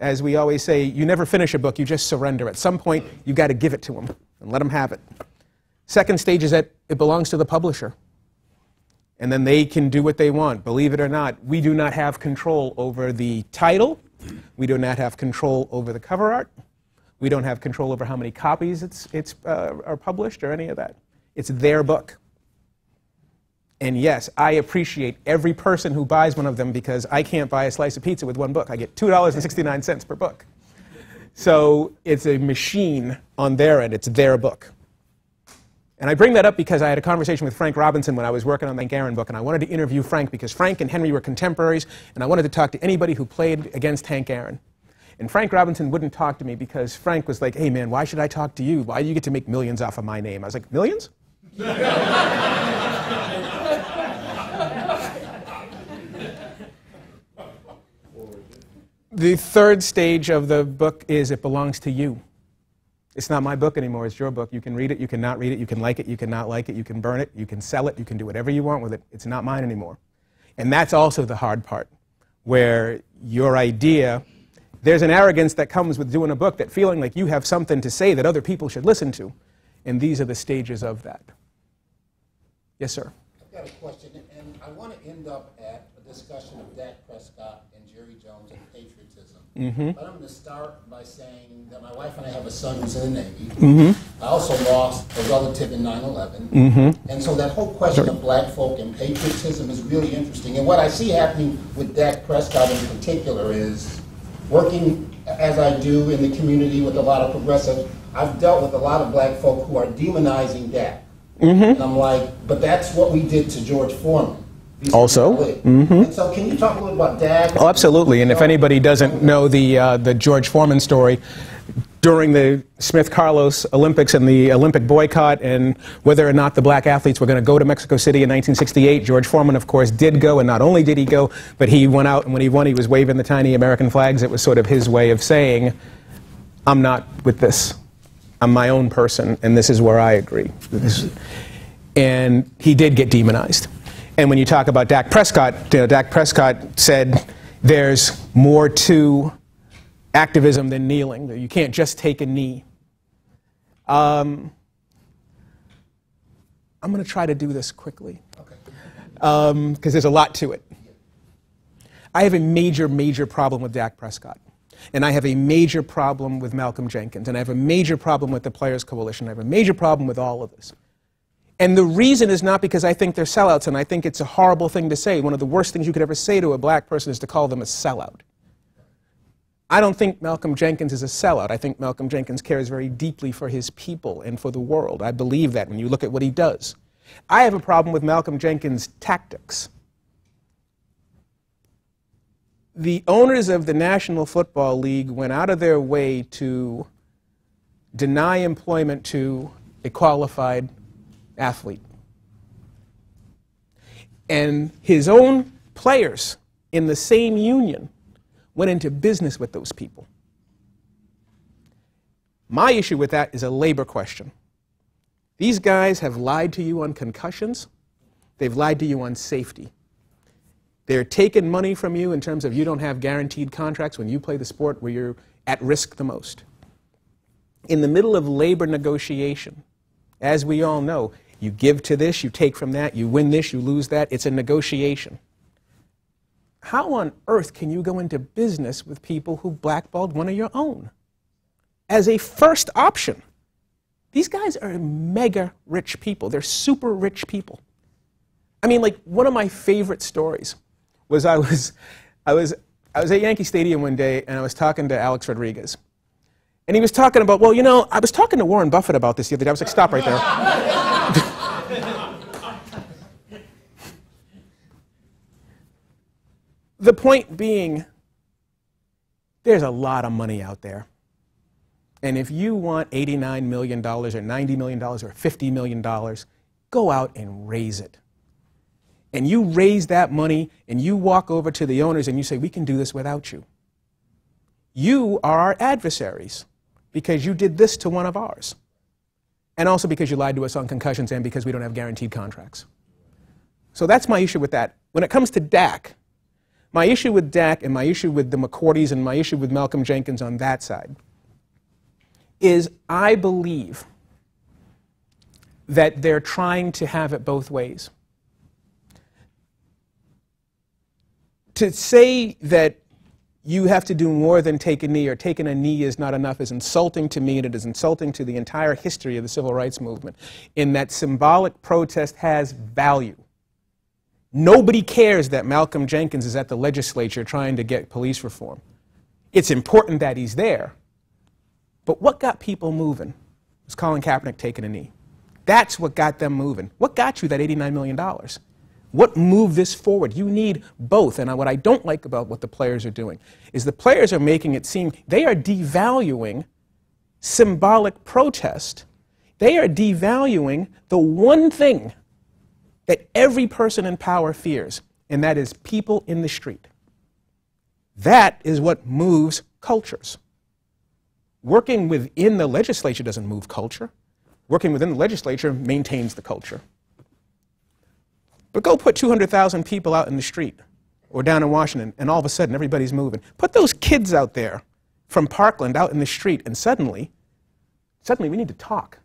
As we always say, you never finish a book, you just surrender. At some point, you've got to give it to them and let them have it. Second stage is that it belongs to the publisher. And then they can do what they want. Believe it or not, we do not have control over the title. We do not have control over the cover art. We don't have control over how many copies it's, it's, uh, are published or any of that. It's their book. And yes, I appreciate every person who buys one of them, because I can't buy a slice of pizza with one book. I get two dollars and sixty-nine cents per book. So it's a machine on their end. It's their book. And I bring that up because I had a conversation with Frank Robinson when I was working on the Garin book, and I wanted to interview Frank because Frank and Henry were contemporaries, and I wanted to talk to anybody who played against Hank Aaron. And Frank Robinson wouldn't talk to me because Frank was like, hey man, why should I talk to you? Why do you get to make millions off of my name? I was like, millions? The third stage of the book is it belongs to you. It's not my book anymore, it's your book. You can read it, you can not read it, you can like it, you can not like it, you can burn it, you can sell it, you can do whatever you want with it. It's not mine anymore. And that's also the hard part, where your idea, there's an arrogance that comes with doing a book, that feeling like you have something to say that other people should listen to. And these are the stages of that. Yes, sir? I've got a question, and I want to end up at a discussion of Dak Prescott and Jerry Jones and patriotism. Mm-hmm. But I'm going to start by saying that my wife and I have a son who's in the Navy. Mm-hmm. I also lost a relative in nine eleven. Mm-hmm. And so that whole question sure. of black folk and patriotism is really interesting. And what I see happening with Dak Prescott in particular is, working as I do in the community with a lot of progressives, I've dealt with a lot of black folk who are demonizing Dak. Mm-hmm. And I'm like, but that's what we did to George Foreman. Also, mm-hmm. And so can you talk a little about Dak? Oh, absolutely. And if anybody doesn't know the uh, the George Foreman story, during the Smith Carlos Olympics and the Olympic boycott, and whether or not the black athletes were going to go to Mexico City in nineteen sixty-eight, George Foreman, of course, did go. And not only did he go, but he went out, and when he won, he was waving the tiny American flags. It was sort of his way of saying, "I'm not with this. I'm my own person, and this is where I agree." And he did get demonized. And when you talk about Dak Prescott, you know, Dak Prescott said there's more to activism than kneeling. You can't just take a knee. Um, I'm going to try to do this quickly, because um, there's a lot to it. I have a major, major problem with Dak Prescott. And I have a major problem with Malcolm Jenkins. And I have a major problem with the Players Coalition. I have a major problem with all of this. And the reason is not because I think they're sellouts, and I think it's a horrible thing to say. One of the worst things you could ever say to a black person is to call them a sellout. I don't think Malcolm Jenkins is a sellout. I think Malcolm Jenkins cares very deeply for his people and for the world. I believe that when you look at what he does. I have a problem with Malcolm Jenkins' tactics. The owners of the National Football League went out of their way to deny employment to a qualified athlete. And his own players in the same union went into business with those people. My issue with that is a labor question. These guys have lied to you on concussions. They've lied to you on safety. They're taking money from you in terms of you don't have guaranteed contracts when you play the sport where you're at risk the most. In the middle of labor negotiation, as we all know, you give to this, you take from that, you win this, you lose that. It's a negotiation. How on earth can you go into business with people who blackballed one of your own as a first option? These guys are mega rich people. They're super rich people. I mean, like, one of my favorite stories was I was, I was, I was at Yankee Stadium one day, and I was talking to Alex Rodriguez. And he was talking about, well, you know, I was talking to Warren Buffett about this the other day. I was like, stop right there. The point being, there's a lot of money out there. And if you want eighty-nine million dollars or ninety million dollars or fifty million dollars, go out and raise it. And you raise that money and you walk over to the owners and you say, we can do this without you. You are our adversaries because you did this to one of ours. And also because you lied to us on concussions and because we don't have guaranteed contracts. So that's my issue with that. When it comes to D A C, my issue with D A C and my issue with the McCourties and my issue with Malcolm Jenkins on that side is I believe that they're trying to have it both ways. To say that you have to do more than take a knee or taking a knee is not enough is insulting to me, and it is insulting to the entire history of the Civil Rights Movement, in that symbolic protest has value. Nobody cares that Malcolm Jenkins is at the legislature trying to get police reform. It's important that he's there. But what got people moving was Colin Kaepernick taking a knee. That's what got them moving. What got you that eighty-nine million dollars? What moved this forward? You need both. And what I don't like about what the players are doing is the players are making it seem they are devaluing symbolic protest. They are devaluing the one thing that every person in power fears, and that is people in the street. That is what moves cultures. Working within the legislature doesn't move culture. Working within the legislature maintains the culture. But go put two hundred thousand people out in the street or down in Washington, and all of a sudden everybody's moving. Put those kids out there from Parkland out in the street, and suddenly, suddenly we need to talk.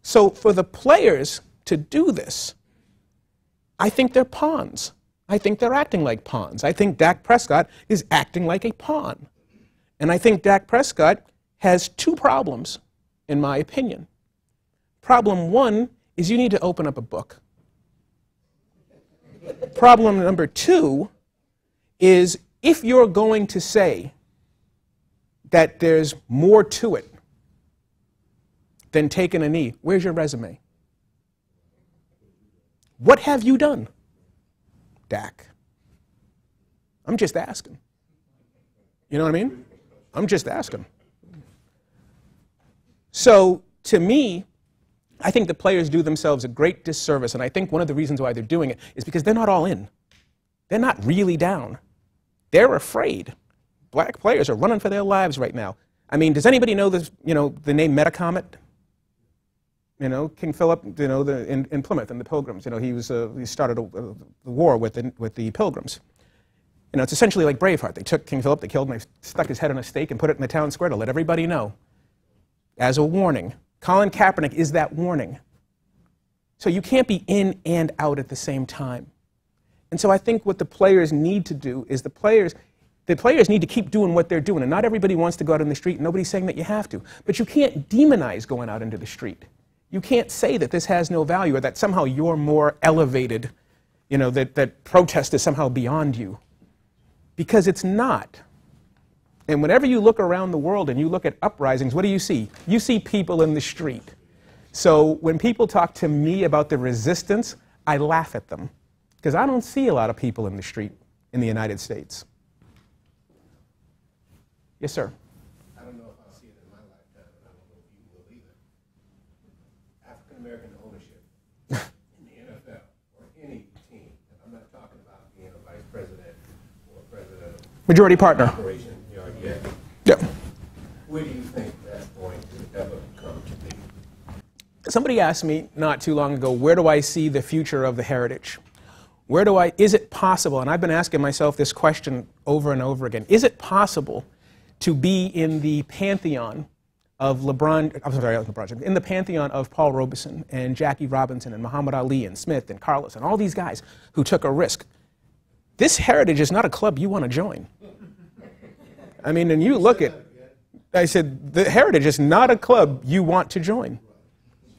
So for the players to do this, I think they're pawns. I think they're acting like pawns. I think Dak Prescott is acting like a pawn. And I think Dak Prescott has two problems, in my opinion. Problem one is you need to open up a book. Problem number two is if you're going to say that there's more to it than taking a knee, where's your resume? What have you done, Dak? I'm just asking. You know what I mean? I'm just asking. So, to me, I think the players do themselves a great disservice, and I think one of the reasons why they're doing it is because they're not all in. They're not really down. They're afraid. Black players are running for their lives right now. I mean, does anybody know this, you know, the name Metacomet? You know, King Philip, you know, the, in, in Plymouth and the Pilgrims, you know, he, was, uh, he started a, a war with the, with the Pilgrims. You know, it's essentially like Braveheart. They took King Philip, they killed him, they stuck his head on a stake and put it in the town square to let everybody know as a warning. Colin Kaepernick is that warning. So you can't be in and out at the same time. And so I think what the players need to do is the players, the players need to keep doing what they're doing. And not everybody wants to go out in the street. Nobody's saying that you have to. But you can't demonize going out into the street. You can't say that this has no value or that somehow you're more elevated, you know, that, that protest is somehow beyond you. Because it's not. And whenever you look around the world and you look at uprisings, what do you see? You see people in the street. So when people talk to me about the resistance, I laugh at them, because I don't see a lot of people in the street in the United States. Yes, sir? I don't know if I'll see it in my lifetime, and I don't know if you will either. African-American ownership in the N F L or any team, and I'm not talking about being a vice president or president of majority partner. Yep. Where do you think that's going to ever come to be? Somebody asked me not too long ago, where do I see the future of the heritage? Where do I, is it possible, and I've been asking myself this question over and over again, is it possible to be in the pantheon of LeBron, I'm sorry, LeBron, in the pantheon of Paul Robeson and Jackie Robinson and Muhammad Ali and Smith and Carlos and all these guys who took a risk? This heritage is not a club you want to join. I mean, and you look at, I said, the heritage is not a club you want to join.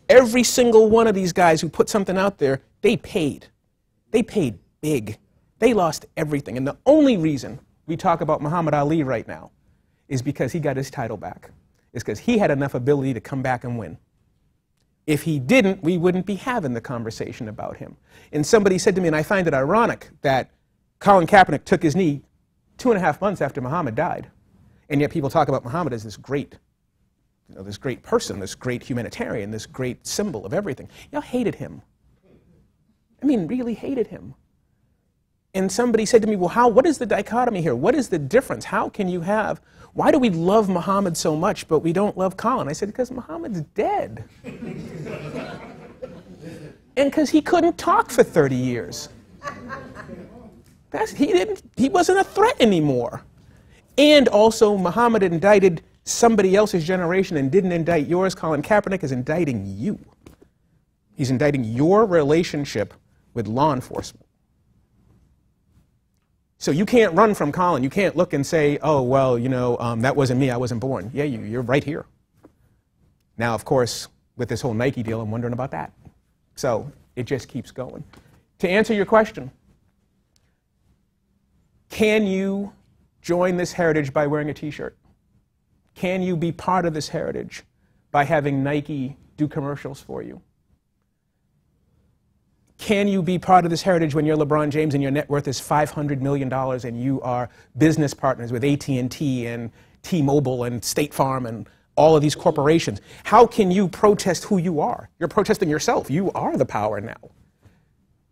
Every single one of these guys who put something out there, they paid. They paid big. They lost everything. And the only reason we talk about Muhammad Ali right now is because he got his title back. It's because he had enough ability to come back and win. If he didn't, we wouldn't be having the conversation about him. And somebody said to me, and I find it ironic, that Colin Kaepernick took his knee two and a half months after Muhammad died. And yet people talk about Muhammad as this great, you know, this great person, this great humanitarian, this great symbol of everything. Y'all hated him. I mean, really hated him. And somebody said to me, well, how, what is the dichotomy here? What is the difference? How can you have, why do we love Muhammad so much, but we don't love Colin? I said, because Muhammad's dead. And because he couldn't talk for thirty years. That's, he, didn't, he wasn't a threat anymore. And also, Muhammad indicted somebody else's generation and didn't indict yours. Colin Kaepernick is indicting you. He's indicting your relationship with law enforcement. So you can't run from Colin. You can't look and say, oh, well, you know, um, that wasn't me, I wasn't born. Yeah, you, you're right here. Now, of course, with this whole Nike deal, I'm wondering about that. So it just keeps going. To answer your question, can you join this heritage by wearing a T-shirt? Can you be part of this heritage by having Nike do commercials for you? Can you be part of this heritage when you're LeBron James and your net worth is five hundred million dollars and you are business partners with A T and T and T-Mobile and State Farm and all of these corporations? How can you protest who you are? You're protesting yourself. You are the power now.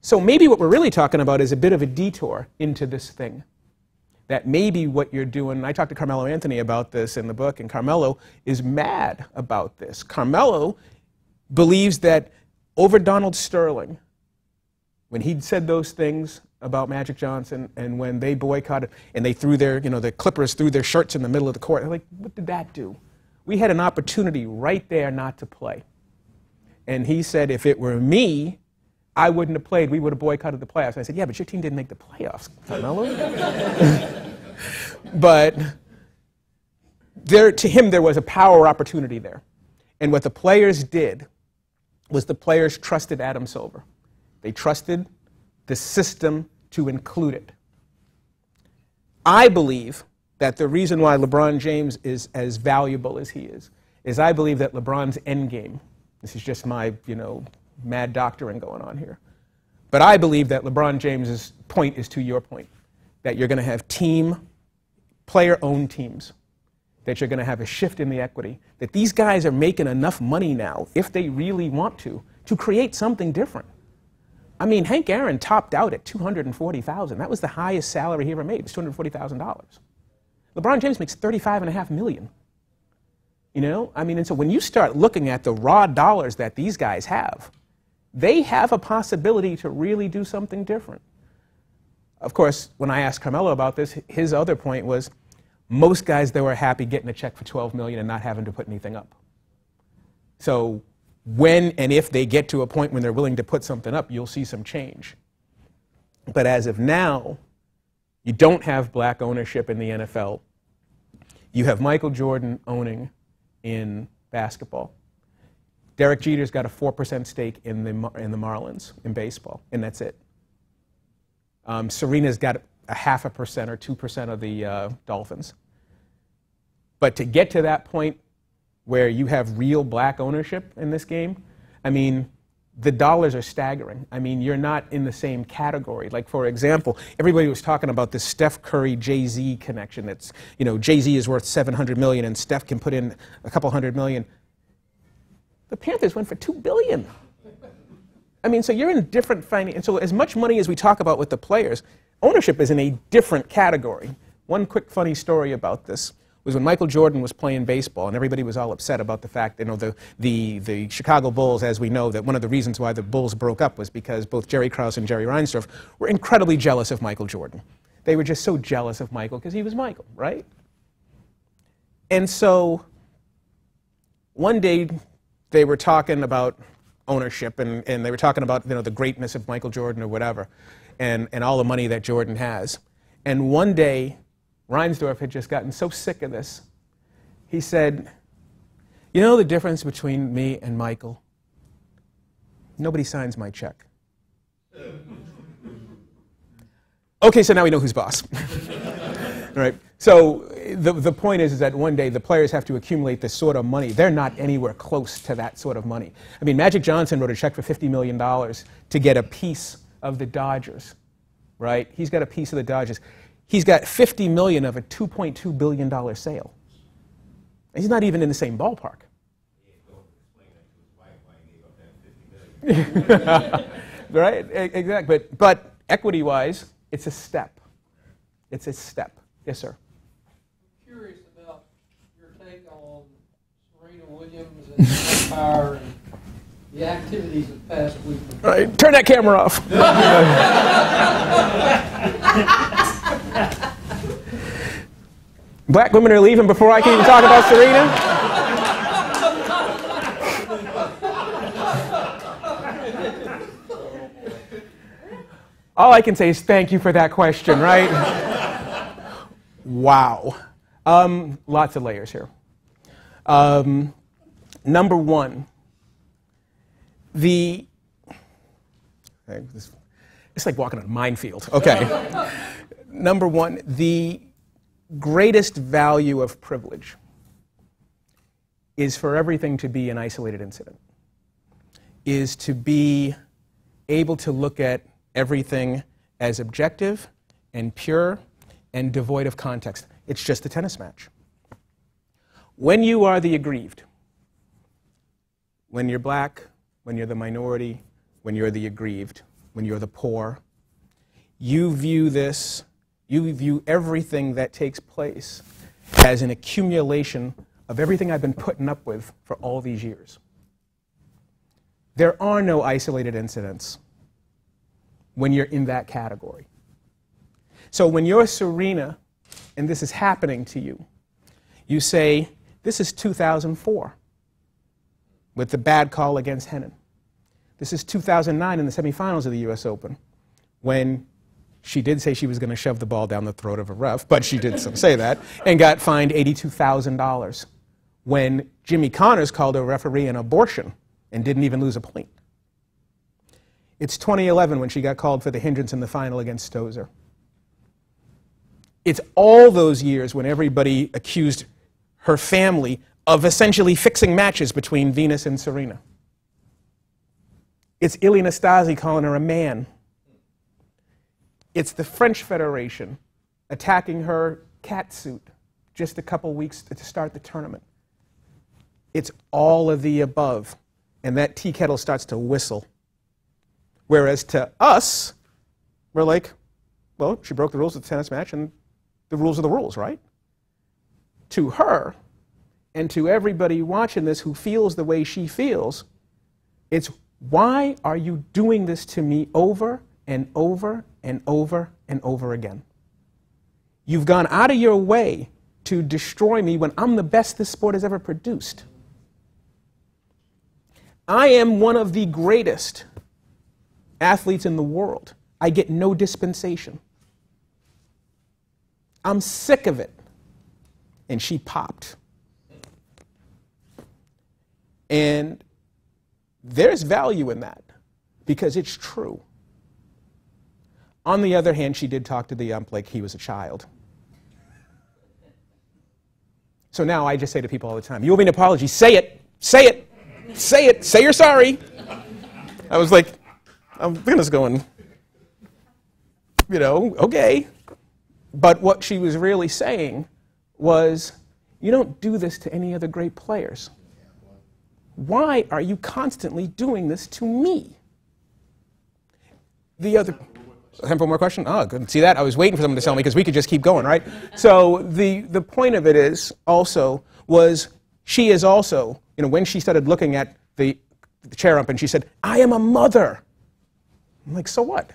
So maybe what we're really talking about is a bit of a detour into this thing. That maybe what you're doing, I talked to Carmelo Anthony about this in the book, and Carmelo is mad about this. Carmelo believes that over Donald Sterling, when he said those things about Magic Johnson, and when they boycotted, and they threw their, you know, the Clippers threw their shirts in the middle of the court, they're like, what did that do? We had an opportunity right there not to play. And he said, if it were me, I wouldn't have played. We would have boycotted the playoffs. And I said, yeah, but your team didn't make the playoffs, Carmelo. But there, to him, there was a power opportunity there. And what the players did was the players trusted Adam Silver. They trusted the system to include it. I believe that the reason why LeBron James is as valuable as he is, is I believe that LeBron's end game, this is just my, you know, mad doctoring going on here, but I believe that LeBron James's point is to your point, that you're going to have team, player-owned teams, that you're going to have a shift in the equity, that these guys are making enough money now, if they really want to, to create something different. I mean, Hank Aaron topped out at two hundred forty thousand dollars. That was the highest salary he ever made, it was two hundred forty thousand dollars. LeBron James makes thirty-five and a half million dollars. You know, I mean, and so when you start looking at the raw dollars that these guys have, they have a possibility to really do something different. Of course, when I asked Carmelo about this, his other point was, most guys that were happy getting a check for twelve million dollars and not having to put anything up. So when and if they get to a point when they're willing to put something up, you'll see some change. But as of now, you don't have black ownership in the N F L. You have Michael Jordan owning in basketball. Derek Jeter's got a four percent stake in the, in the Marlins in baseball, and that's it. Um, Serena's got a half a percent or two percent of the uh, Dolphins. But to get to that point where you have real black ownership in this game, I mean, the dollars are staggering. I mean, you're not in the same category. Like, for example, everybody was talking about this Steph Curry-Jay-Z connection. That's, you know, Jay-Z is worth seven hundred million dollars and Steph can put in a couple hundred million. The Panthers went for two billion dollars. I mean, so you're in different finance. And so as much money as we talk about with the players, ownership is in a different category. One quick funny story about this was when Michael Jordan was playing baseball, and everybody was all upset about the fact, you know, the, the, the Chicago Bulls, as we know, that one of the reasons why the Bulls broke up was because both Jerry Krause and Jerry Reinsdorf were incredibly jealous of Michael Jordan. They were just so jealous of Michael because he was Michael, right? And so one day they were talking about ownership, and, and they were talking about, you know, the greatness of Michael Jordan or whatever, and, and all the money that Jordan has. And one day, Reinsdorf had just gotten so sick of this, he said, you know the difference between me and Michael? Nobody signs my check. Okay, so now we know who's boss. Right? So the, the point is, is that one day the players have to accumulate this sort of money. They're not anywhere close to that sort of money. I mean, Magic Johnson wrote a check for fifty million dollars to get a piece of the Dodgers. Right? He's got a piece of the Dodgers. He's got fifty million dollars of a two point two billion dollar sale. He's not even in the same ballpark. Right? Exactly. But, but equity-wise, it's a step. It's a step. Yes, sir. I'm curious about your take on Serena Williams and Empire and the activities of the past week. All right. Turn that camera off. Black women are leaving before I can even talk about Serena. All I can say is thank you for that question, right? Wow. Um, lots of layers here. Um, number one, the... It's like walking on a minefield. Okay. Number one, the greatest value of privilege is for everything to be an isolated incident, is to be able to look at everything as objective and pure and devoid of context. It's just a tennis match. When you are the aggrieved, when you're black, when you're the minority, when you're the aggrieved, when you're the poor, you view this, you view everything that takes place as an accumulation of everything I've been putting up with for all these years. There are no isolated incidents when you're in that category. So when you're Serena and this is happening to you, you say, this is two thousand four with the bad call against Henin. This is two thousand nine in the semifinals of the U S Open, when she did say she was going to shove the ball down the throat of a ref, but she did say that, and got fined eighty-two thousand dollars. When Jimmy Connors called a referee an abortion and didn't even lose a point. It's twenty eleven when she got called for the hindrance in the final against Stosur. It's all those years when everybody accused her family of essentially fixing matches between Venus and Serena. It's Ili Nastasi calling her a man. It's the French Federation attacking her catsuit just a couple weeks to start the tournament. It's all of the above, and that tea kettle starts to whistle. Whereas to us, we're like, well, she broke the rules of the tennis match, and the rules are the rules, right? To her, and to everybody watching this who feels the way she feels, it's, why are you doing this to me over and over and over and over again? You've gone out of your way to destroy me when I'm the best this sport has ever produced. I am one of the greatest athletes in the world. I get no dispensation. I'm sick of it. And she popped. And there's value in that, because it's true. On the other hand, she did talk to the ump like he was a child. So now I just say to people all the time, you owe me an apology, say it, say it, say it, say you're sorry. I was like, I'm just going, you know, okay. But what she was really saying was, you don't do this to any other great players. Why are you constantly doing this to me? The other... Time for more question? Oh, good. See that? I was waiting for someone to tell me because we could just keep going, right? So the, the point of it is also was she is also, you know, when she started looking at the, the chair up and she said, I am a mother. I'm like, so what?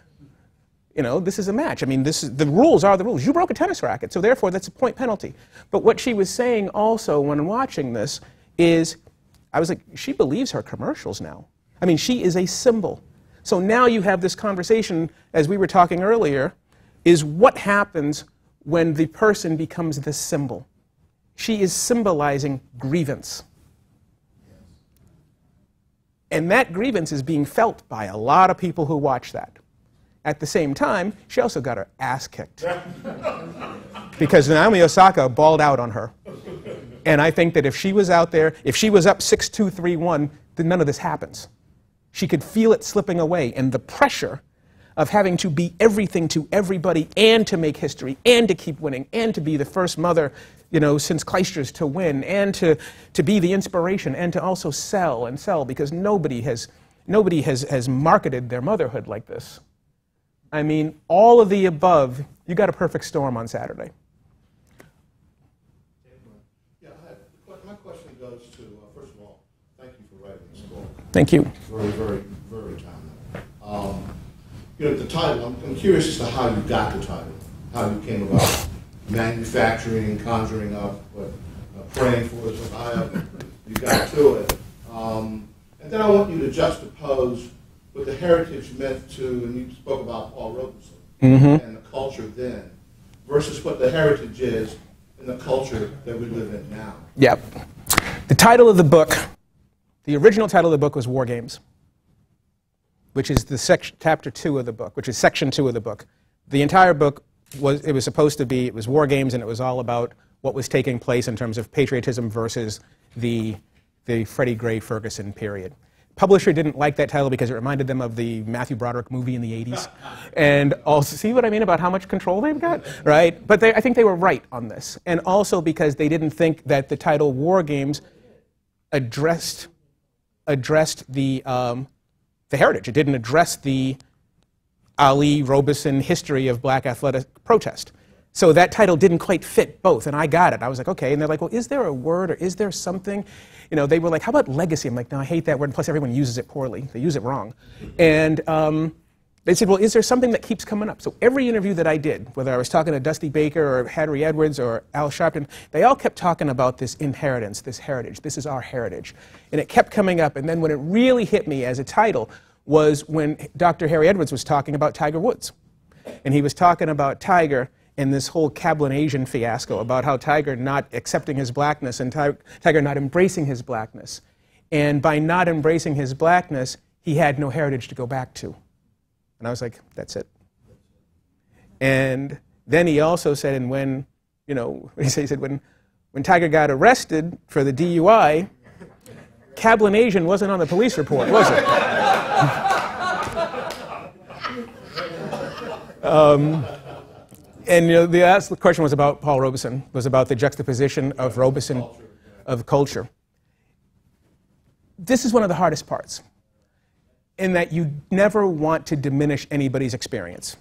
You know, this is a match. I mean, this is, the rules are the rules. You broke a tennis racket, so therefore that's a point penalty. But what she was saying also when watching this is, I was like, she believes her commercials now. I mean, she is a symbol. So now you have this conversation, as we were talking earlier, is what happens when the person becomes the symbol. She is symbolizing grievance. And that grievance is being felt by a lot of people who watch that. At the same time, she also got her ass kicked. Because Naomi Osaka balled out on her. And I think that if she was out there, if she was up six two, three one, then none of this happens. She could feel it slipping away, and the pressure of having to be everything to everybody and to make history and to keep winning and to be the first mother, you know, since Kleisters to win and to, to be the inspiration and to also sell and sell because nobody has, nobody has, has marketed their motherhood like this. I mean, all of the above, you got a perfect storm on Saturday. Thank you. Very, very, very timely. Um, you know, the title, I'm, I'm curious as to how you got the title, how you came about manufacturing and conjuring up, but uh, praying for it, but I, you got to it. Um, and then I want you to juxtapose what the heritage meant to, and you spoke about Paul Robeson mm-hmm. and the culture then, versus what the heritage is and the culture that we live in now. Yep. The title of the book. The original title of the book was War Games, which is the section, chapter two of the book, which is section two of the book. The entire book was, it was supposed to be, it was War Games, and it was all about what was taking place in terms of patriotism versus the, the Freddie Gray Ferguson period. Publisher didn't like that title because it reminded them of the Matthew Broderick movie in the eighties. And also, see what I mean about how much control they've got, right? But they, I think they were right on this. And also because they didn't think that the title War Games addressed addressed the, um, the heritage. It didn't address the Ali Robeson history of black athletic protest. So that title didn't quite fit both, and I got it. I was like, okay, and they're like, well, is there a word or is there something? You know, they were like, how about legacy? I'm like, no, I hate that word, and plus everyone uses it poorly. They use it wrong. And um, they said, well, is there something that keeps coming up? So every interview that I did, whether I was talking to Dusty Baker or Harry Edwards or Al Sharpton, they all kept talking about this inheritance, this heritage. This is our heritage. And it kept coming up. And then when it really hit me as a title was when Doctor Harry Edwards was talking about Tiger Woods. And he was talking about Tiger and this whole Kablan Asian fiasco about how Tiger not accepting his blackness and Tiger not embracing his blackness. And by not embracing his blackness, he had no heritage to go back to. And I was like, that's it. And then he also said, and when, you know, he said, when, when Tiger got arrested for the D U I, Kablan Asian wasn't on the police report, was it? um, and you know, the last question was about Paul Robeson, was about the juxtaposition of Robeson, of culture. This is one of the hardest parts. In that you never want to diminish anybody's experience.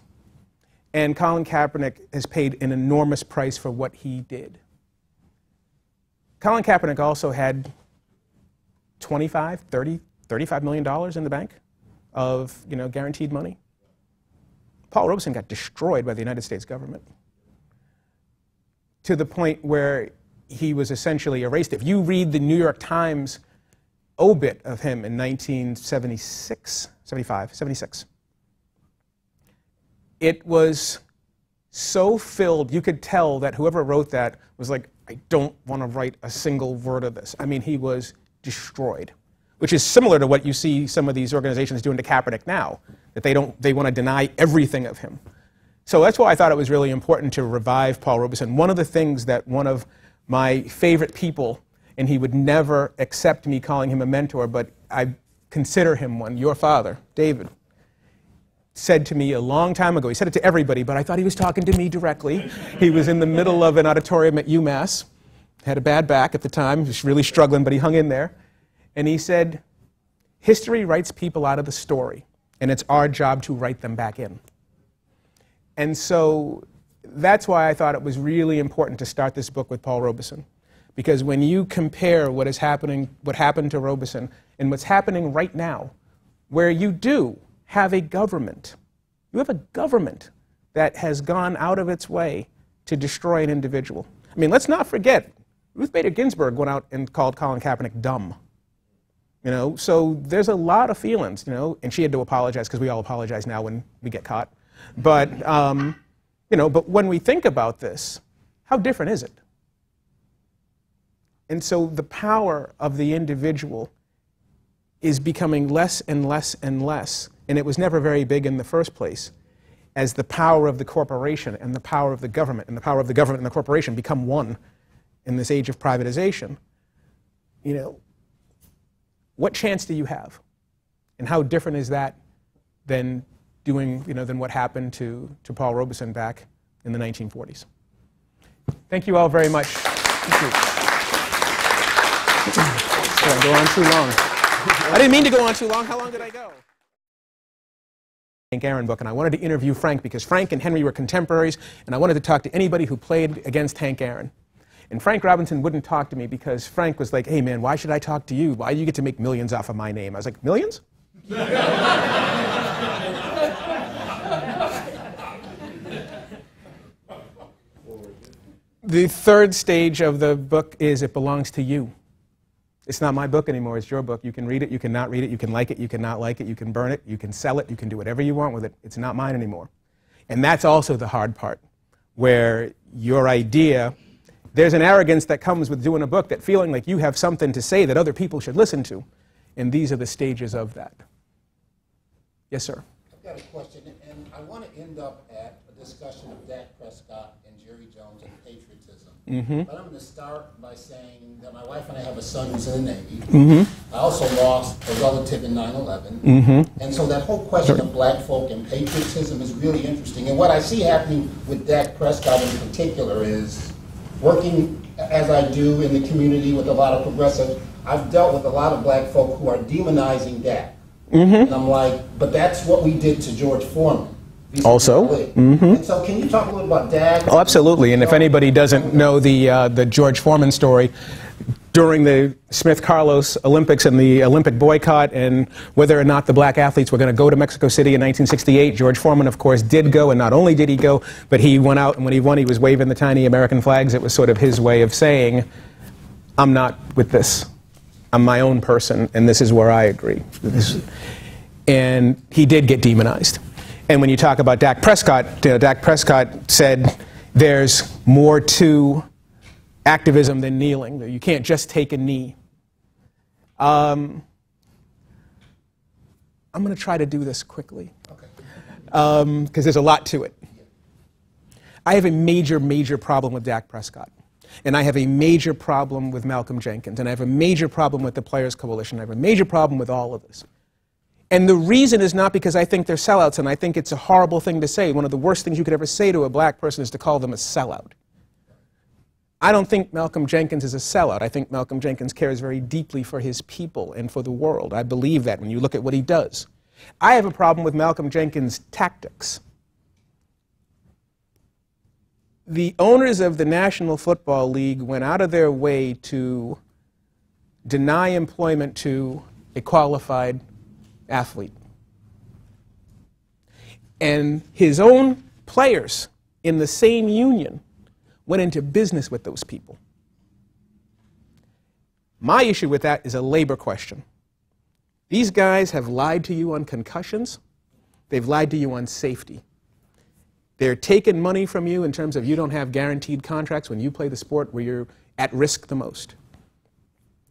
And Colin Kaepernick has paid an enormous price for what he did. Colin Kaepernick also had twenty-five, thirty, thirty-five million dollars in the bank of, you know, guaranteed money. Paul Robeson got destroyed by the United States government to the point where he was essentially erased. If you read the New York Times obit of him in nineteen seventy-six, seventy-five, seventy-six. It was so filled, you could tell that whoever wrote that was like, I don't want to write a single word of this. I mean, he was destroyed, which is similar to what you see some of these organizations doing to Kaepernick now, that they don't, they want to deny everything of him. So that's why I thought it was really important to revive Paul Robeson. One of the things that one of my favorite people, and he would never accept me calling him a mentor, but I consider him one. Your father, David, said to me a long time ago, he said it to everybody, but I thought he was talking to me directly. He was in the middle of an auditorium at UMass, had a bad back at the time, he was really struggling, but he hung in there. And he said, history writes people out of the story, and it's our job to write them back in. And so that's why I thought it was really important to start this book with Paul Robeson. Because when you compare what is happening, what happened to Robeson and what's happening right now, where you do have a government, you have a government that has gone out of its way to destroy an individual. I mean, let's not forget, Ruth Bader Ginsburg went out and called Colin Kaepernick dumb. You know, so there's a lot of feelings, you know, and she had to apologize because we all apologize now when we get caught. But, um, you know, but when we think about this, how different is it? And so the power of the individual is becoming less and less and less, and it was never very big in the first place, as the power of the corporation and the power of the government and the power of the government and the corporation become one in this age of privatization. You know, what chance do you have? And how different is that than doing, you know, than what happened to, to Paul Robeson back in the nineteen forties. Thank you all very much. Thank you. Don't go on too long. I didn't mean to go on too long. How long did I go? Frank Aaron book, and I wanted to interview Frank because Frank and Henry were contemporaries, and I wanted to talk to anybody who played against Hank Aaron. And Frank Robinson wouldn't talk to me because Frank was like, hey man, why should I talk to you? Why do you get to make millions off of my name? I was like, millions? The third stage of the book is it belongs to you. It's not my book anymore, it's your book. You can read it, you can not read it, you can like it, you can not like it, you can burn it, you can sell it, you can do whatever you want with it. It's not mine anymore. And that's also the hard part, where your idea, there's an arrogance that comes with doing a book, that feeling like you have something to say that other people should listen to. And these are the stages of that. Yes, sir? I've got a question, and I want to end up at a discussion of Dak Prescott and Jerry Jones and patriotism. Mm-hmm. But I'm going to start by saying that my wife and I have a son who's in the Navy. Mm-hmm. I also lost a relative in nine eleven. Mm-hmm. And so that whole question sure. of black folk and patriotism is really interesting. And what I see happening with Dak Prescott in particular is, working as I do in the community with a lot of progressives, I've dealt with a lot of black folk who are demonizing Dak. Mm-hmm. And I'm like, but that's what we did to George Foreman. Also, mm-hmm. And so can you talk a little about Dak? Oh, absolutely. And if anybody doesn't know the uh, the George Foreman story, during the Smith Carlos Olympics and the Olympic boycott, and whether or not the black athletes were going to go to Mexico City in nineteen sixty-eight, George Foreman, of course, did go. And not only did he go, but he went out, and when he won, he was waving the tiny American flags. It was sort of his way of saying, "I'm not with this. I'm my own person, and this is where I agree." And he did get demonized. And when you talk about Dak Prescott, you know, Dak Prescott said there's more to activism than kneeling. You can't just take a knee. Um, I'm going to try to do this quickly, because um, there's a lot to it. I have a major, major problem with Dak Prescott. And I have a major problem with Malcolm Jenkins. And I have a major problem with the Players Coalition. I have a major problem with all of this. And the reason is not because I think they're sellouts, and I think it's a horrible thing to say. One of the worst things you could ever say to a black person is to call them a sellout. I don't think Malcolm Jenkins is a sellout. I think Malcolm Jenkins cares very deeply for his people and for the world. I believe that when you look at what he does. I have a problem with Malcolm Jenkins' tactics. The owners of the National Football League went out of their way to deny employment to a qualified athlete. And his own players in the same union went into business with those people. My issue with that is a labor question. These guys have lied to you on concussions. They've lied to you on safety. They're taking money from you in terms of you don't have guaranteed contracts when you play the sport where you're at risk the most.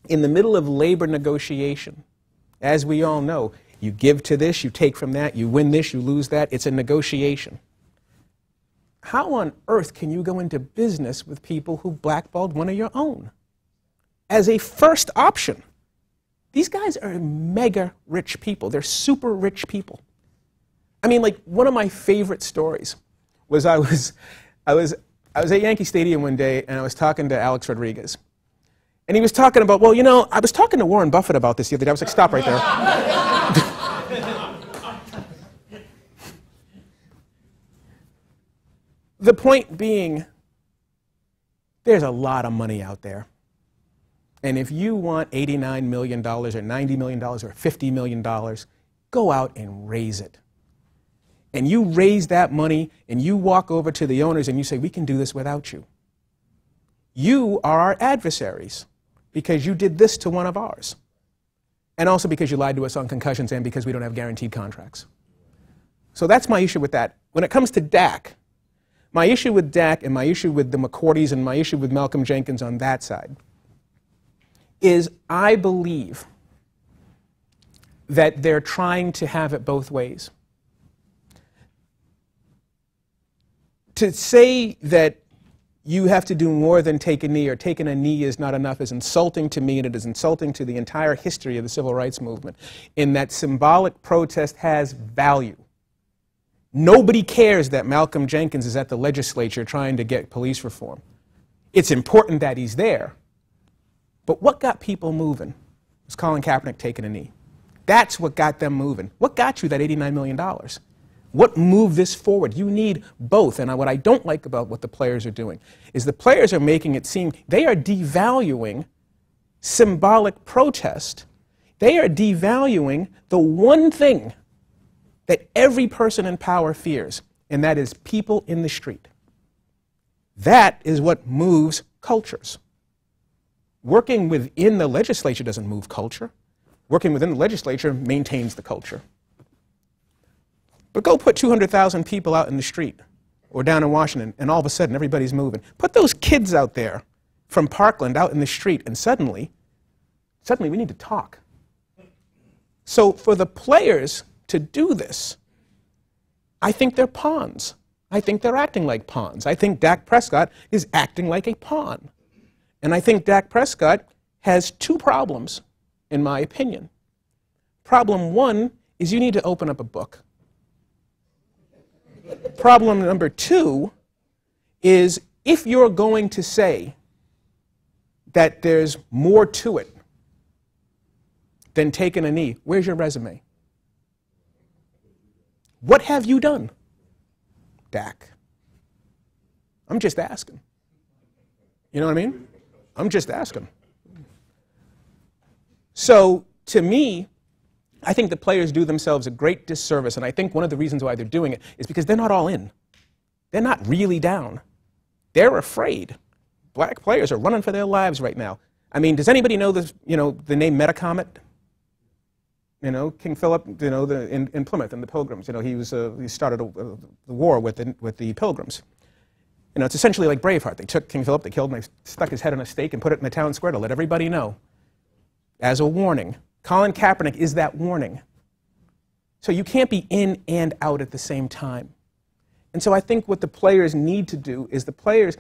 In the middle of labor negotiation, as we all know, you give to this, you take from that, you win this, you lose that. It's a negotiation. How on earth can you go into business with people who blackballed one of your own as a first option? These guys are mega rich people. They're super rich people. I mean, like, one of my favorite stories was I was, I was, I was at Yankee Stadium one day, and I was talking to Alex Rodriguez. And he was talking about, well, you know, I was talking to Warren Buffett about this the other day. I was like, stop right there. The point being, there's a lot of money out there. And if you want eighty-nine million dollars or ninety million dollars or fifty million dollars, go out and raise it. And you raise that money, and you walk over to the owners and you say, we can do this without you. You are our adversaries because you did this to one of ours. And also because you lied to us on concussions and because we don't have guaranteed contracts. So that's my issue with that. When it comes to D A C, my issue with D A C and my issue with the McCourties and my issue with Malcolm Jenkins on that side is I believe that they're trying to have it both ways. To say that you have to do more than take a knee or taking a knee is not enough is insulting to me, and it is insulting to the entire history of the Civil Rights Movement, in that symbolic protest has value. Nobody cares that Malcolm Jenkins is at the legislature trying to get police reform. It's important that he's there. But what got people moving was Colin Kaepernick taking a knee. That's what got them moving. What got you that eighty-nine million dollars? What moved this forward? You need both. And what I don't like about what the players are doing is the players are making it seem they are devaluing symbolic protest. They are devaluing the one thing that every person in power fears, and that is people in the street. That is what moves cultures. Working within the legislature doesn't move culture. Working within the legislature maintains the culture. But go put two hundred thousand people out in the street or down in Washington, and all of a sudden everybody's moving. Put those kids out there from Parkland out in the street, and suddenly, suddenly we need to talk. So for the players to do this, I think they're pawns. I think they're acting like pawns. I think Dak Prescott is acting like a pawn. And I think Dak Prescott has two problems, in my opinion. Problem one is you need to open up a book. Problem number two is if you're going to say that there's more to it than taking a knee, where's your resume? What have you done, Dak? I'm just asking. You know what I mean? I'm just asking. So, to me, I think the players do themselves a great disservice, and I think one of the reasons why they're doing it is because they're not all in. They're not really down. They're afraid. Black players are running for their lives right now. I mean, does anybody know this, you know, the name Metacomet? You know, King Philip, you know, the, in, in Plymouth and the Pilgrims, you know, he, was, uh, he started a, a, the war with the, with the Pilgrims. You know, it's essentially like Braveheart. They took King Philip, they killed him, they stuck his head on a stake and put it in the town square to let everybody know. As a warning. Colin Kaepernick is that warning. So you can't be in and out at the same time. And so I think what the players need to do is the players,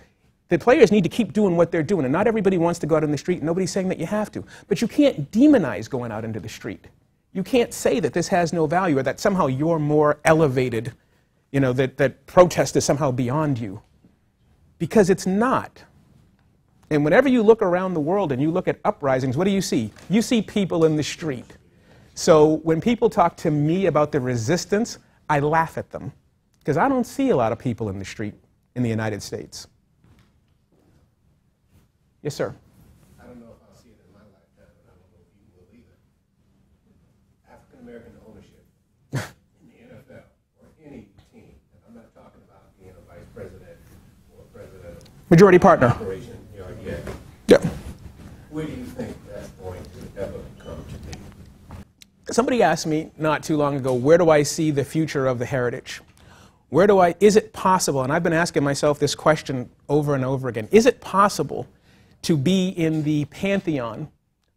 the players need to keep doing what they're doing. And not everybody wants to go out in the street, and nobody's saying that you have to. But you can't demonize going out into the street. You can't say that this has no value or that somehow you're more elevated, you know, that, that protest is somehow beyond you. Because it's not. And whenever you look around the world and you look at uprisings, what do you see? You see people in the street. So when people talk to me about the resistance, I laugh at them. Because I don't see a lot of people in the street in the United States. Yes, sir? Majority partner. Yeah. Where do you think that's going to ever come to be? Somebody asked me not too long ago, where do I see the future of the heritage? Where do I, is it possible, and I've been asking myself this question over and over again, is it possible to be in the pantheon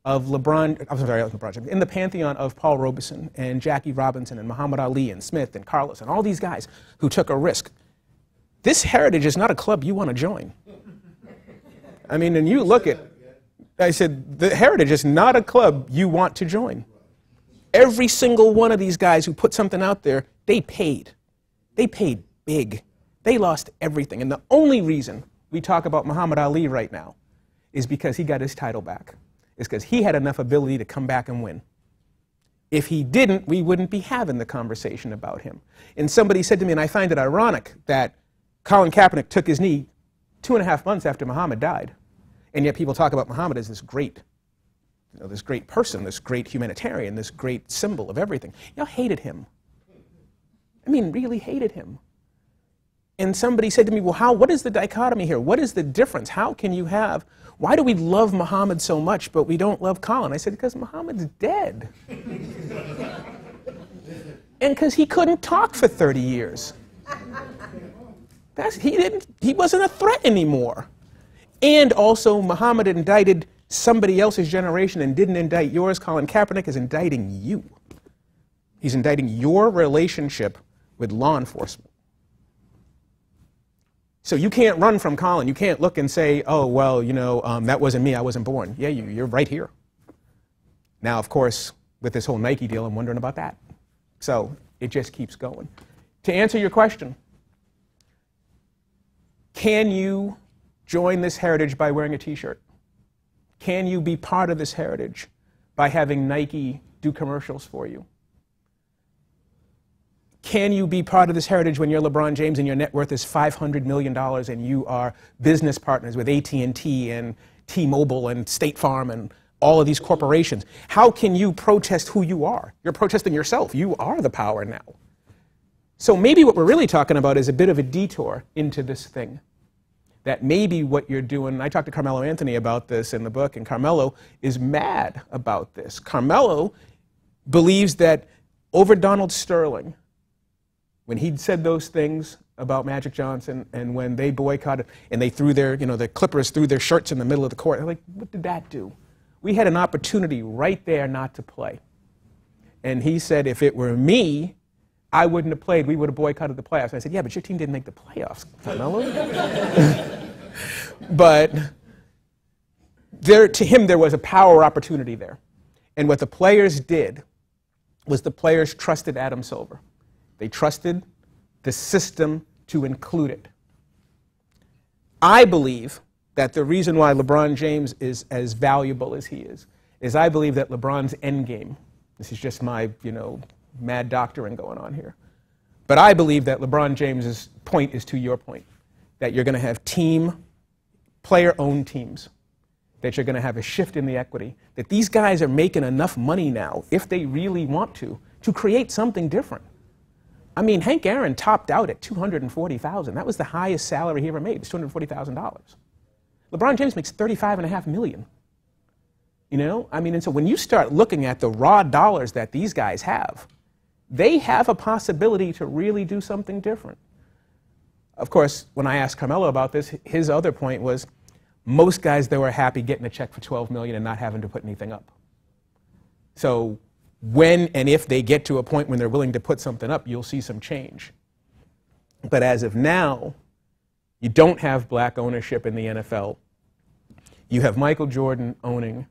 of LeBron, I'm sorry, LeBron James, in the pantheon of Paul Robeson and Jackie Robinson and Muhammad Ali and Smith and Carlos and all these guys who took a risk? This heritage is not a club you want to join. I mean, and you look at, I said, the heritage is not a club you want to join. Every single one of these guys who put something out there, they paid. They paid big. They lost everything. And the only reason we talk about Muhammad Ali right now is because he got his title back. It's because he had enough ability to come back and win. If he didn't, we wouldn't be having the conversation about him. And somebody said to me, and I find it ironic, that Colin Kaepernick took his knee two and a half months after Muhammad died. And yet people talk about Muhammad as this great, you know, this great person, this great humanitarian, this great symbol of everything. Y'all hated him. I mean, really hated him. And somebody said to me, well, how, what is the dichotomy here? What is the difference? How can you have, why do we love Muhammad so much, but we don't love Colin? I said, because Muhammad's dead. And because he couldn't talk for thirty years. That's, he, didn't, he wasn't a threat anymore. And also, Muhammad indicted somebody else's generation and didn't indict yours. Colin Kaepernick is indicting you. He's indicting your relationship with law enforcement. So you can't run from Colin. You can't look and say, oh, well, you know, um, that wasn't me. I wasn't born. Yeah, you, you're right here. Now, of course, with this whole Nike deal, I'm wondering about that. So it just keeps going. To answer your question, can you join this heritage by wearing a T-shirt? Can you be part of this heritage by having Nike do commercials for you? Can you be part of this heritage when you're LeBron James and your net worth is five hundred million dollars and you are business partners with A T and T and T-Mobile and State Farm and all of these corporations? How can you protest who you are? You're protesting yourself. You are the power now. So maybe what we're really talking about is a bit of a detour into this thing. That maybe what you're doing, I talked to Carmelo Anthony about this in the book, and Carmelo is mad about this. Carmelo believes that over Donald Sterling, when he said those things about Magic Johnson, and when they boycotted, and they threw their, you know, the Clippers threw their shirts in the middle of the court, I'm like, what did that do? We had an opportunity right there not to play. And he said, if it were me, I wouldn't have played. We would have boycotted the playoffs. And I said, yeah, but your team didn't make the playoffs, Carmelo. But there, to him, there was a power opportunity there. And what the players did was the players trusted Adam Silver. They trusted the system to include it. I believe that the reason why LeBron James is as valuable as he is, is I believe that LeBron's end game, this is just my, you know, mad doctoring going on here, but I believe that LeBron James's point is to your point, that you're going to have team, player-owned teams, that you're going to have a shift in the equity, that these guys are making enough money now, if they really want to, to create something different. I mean, Hank Aaron topped out at two hundred forty thousand dollars. That was the highest salary he ever made, was two hundred forty thousand dollars. LeBron James makes thirty-five and a half million dollars. You know, I mean, and so when you start looking at the raw dollars that these guys have, they have a possibility to really do something different. Of course, when I asked Carmelo about this, his other point was, most guys there were happy getting a check for twelve million dollars and not having to put anything up. So when and if they get to a point when they're willing to put something up, you'll see some change. But as of now, you don't have black ownership in the N F L. You have Michael Jordan owning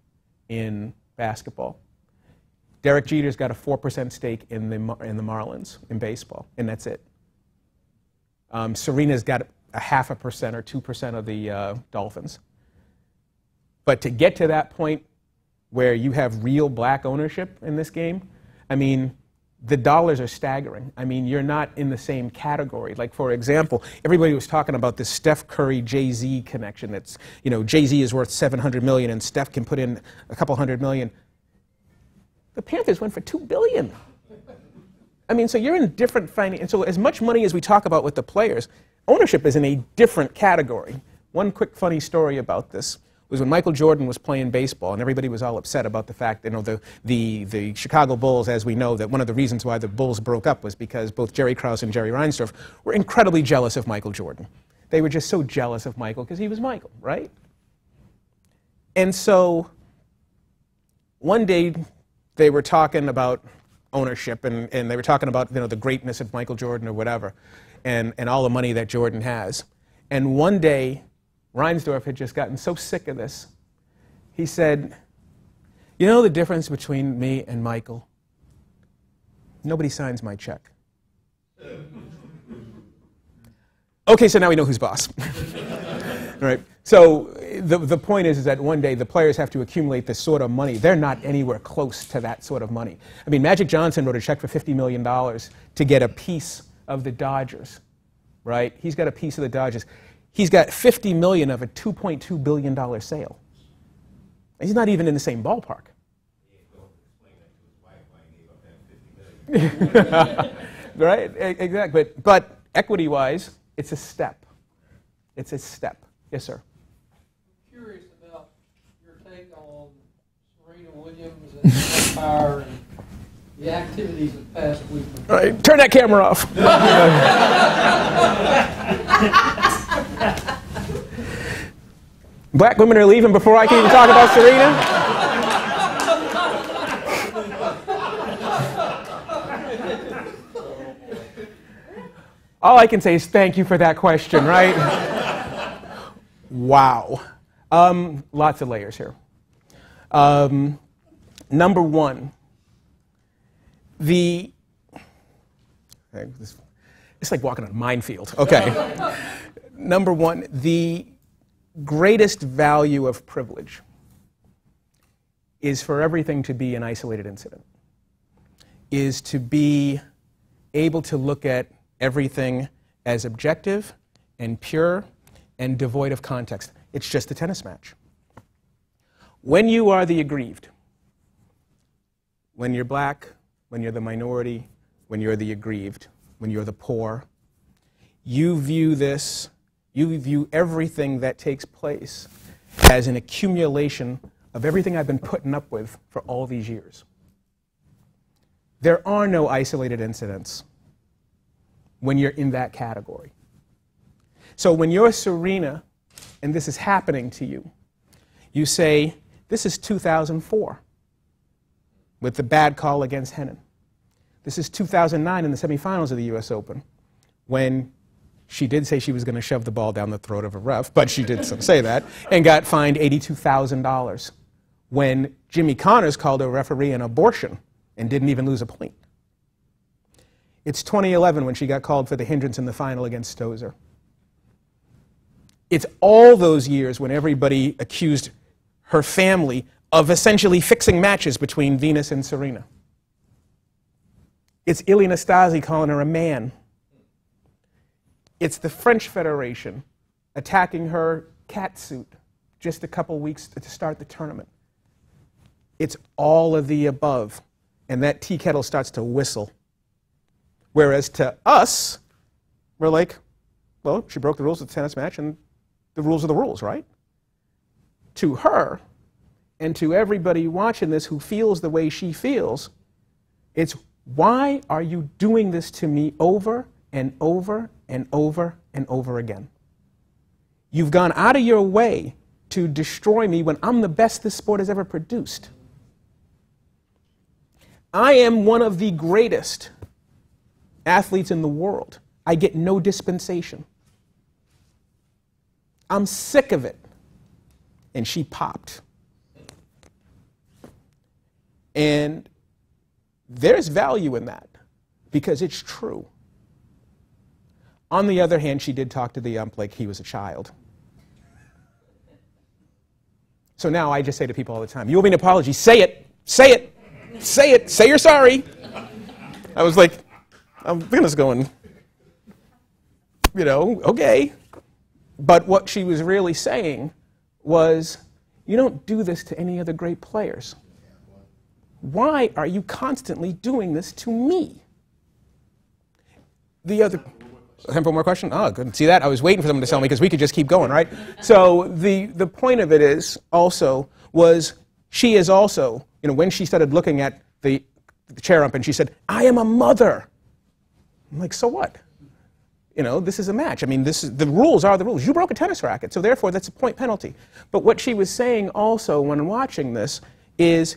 in basketball. Derek Jeter's got a four percent stake in the, in the Marlins in baseball, and that's it. Um, Serena's got a half a percent or two percent of the uh, Dolphins. But to get to that point, where you have real black ownership in this game, I mean, the dollars are staggering. I mean, you're not in the same category. Like, for example, everybody was talking about this Steph Curry-Jay-Z connection. That's, you know, Jay-Z is worth seven hundred million dollars and Steph can put in a couple hundred million. The Panthers went for two billion dollars. I mean, so you're in different finance. And so as much money as we talk about with the players, ownership is in a different category. One quick funny story about this was when Michael Jordan was playing baseball, and everybody was all upset about the fact that, you know, the, the, the Chicago Bulls, as we know, that one of the reasons why the Bulls broke up was because both Jerry Krause and Jerry Reinsdorf were incredibly jealous of Michael Jordan. They were just so jealous of Michael because he was Michael, right? And so one day they were talking about ownership, and, and they were talking about, you know, the greatness of Michael Jordan or whatever. and, and all the money that Jordan has. And one day, Reinsdorf had just gotten so sick of this. He said, you know the difference between me and Michael? Nobody signs my check. Okay, so now we know who's boss. Right. So the, the point is, is that one day the players have to accumulate this sort of money. They're not anywhere close to that sort of money. I mean, Magic Johnson wrote a check for fifty million dollars to get a piece of the Dodgers. Right? He's got a piece of the Dodgers. He's got fifty million dollars of a two point two billion dollar sale. He's not even in the same ballpark. Right? Exactly. But, but equity-wise, it's a step. It's a step. Yes, sir. I'm curious about your take on Serena Williams and Empire and the activities of past week. All right, turn that camera off. Black women are leaving before I can even talk about Serena. All I can say is thank you for that question, right? Wow. Um, lots of layers here. Um, number one, the, it's like walking on a minefield, okay. Number one, the greatest value of privilege is for everything to be an isolated incident, is to be able to look at everything as objective and pure and devoid of context. It's just a tennis match. When you are the aggrieved, when you're black, when you're the minority, when you're the aggrieved, when you're the poor, you view this, you view everything that takes place as an accumulation of everything I've been putting up with for all these years. There are no isolated incidents when you're in that category. So when you're Serena, and this is happening to you, you say, this is two thousand four with the bad call against Henin. This is two thousand nine in the semifinals of the U S Open when she did say she was going to shove the ball down the throat of a ref, but she did say that, and got fined eighty-two thousand dollars when Jimmy Connors called a referee an abortion and didn't even lose a point. It's twenty eleven when she got called for the hindrance in the final against Stosur. It's all those years when everybody accused her family of essentially fixing matches between Venus and Serena. It's Ilie Nastasi calling her a man. It's the French Federation attacking her catsuit just a couple weeks to start the tournament. It's all of the above, and that tea kettle starts to whistle. Whereas to us, we're like, well, she broke the rules of the tennis match, and the rules are the rules, right? To her, and to everybody watching this who feels the way she feels, it's, why are you doing this to me over and over and over and over again? You've gone out of your way to destroy me when I'm the best this sport has ever produced. I am one of the greatest athletes in the world. I get no dispensation. I'm sick of it. And she popped. And there's value in that because it's true. On the other hand, she did talk to the ump like he was a child. So now I just say to people all the time, you owe me an apology, say it, say it, say it, say you're sorry. I was like, I'm just going, you know, okay. But what she was really saying was, you don't do this to any other great players. Why are you constantly doing this to me? The other, time for more question? Oh, good. See that? I was waiting for someone to tell me because we could just keep going, right? So the, the point of it is also was she is also, you know, when she started looking at the, the chair ump and she said, I am a mother. I'm like, so what? You know, this is a match. I mean, this is, the rules are the rules. You broke a tennis racket, so therefore that's a point penalty. But what she was saying also when watching this is,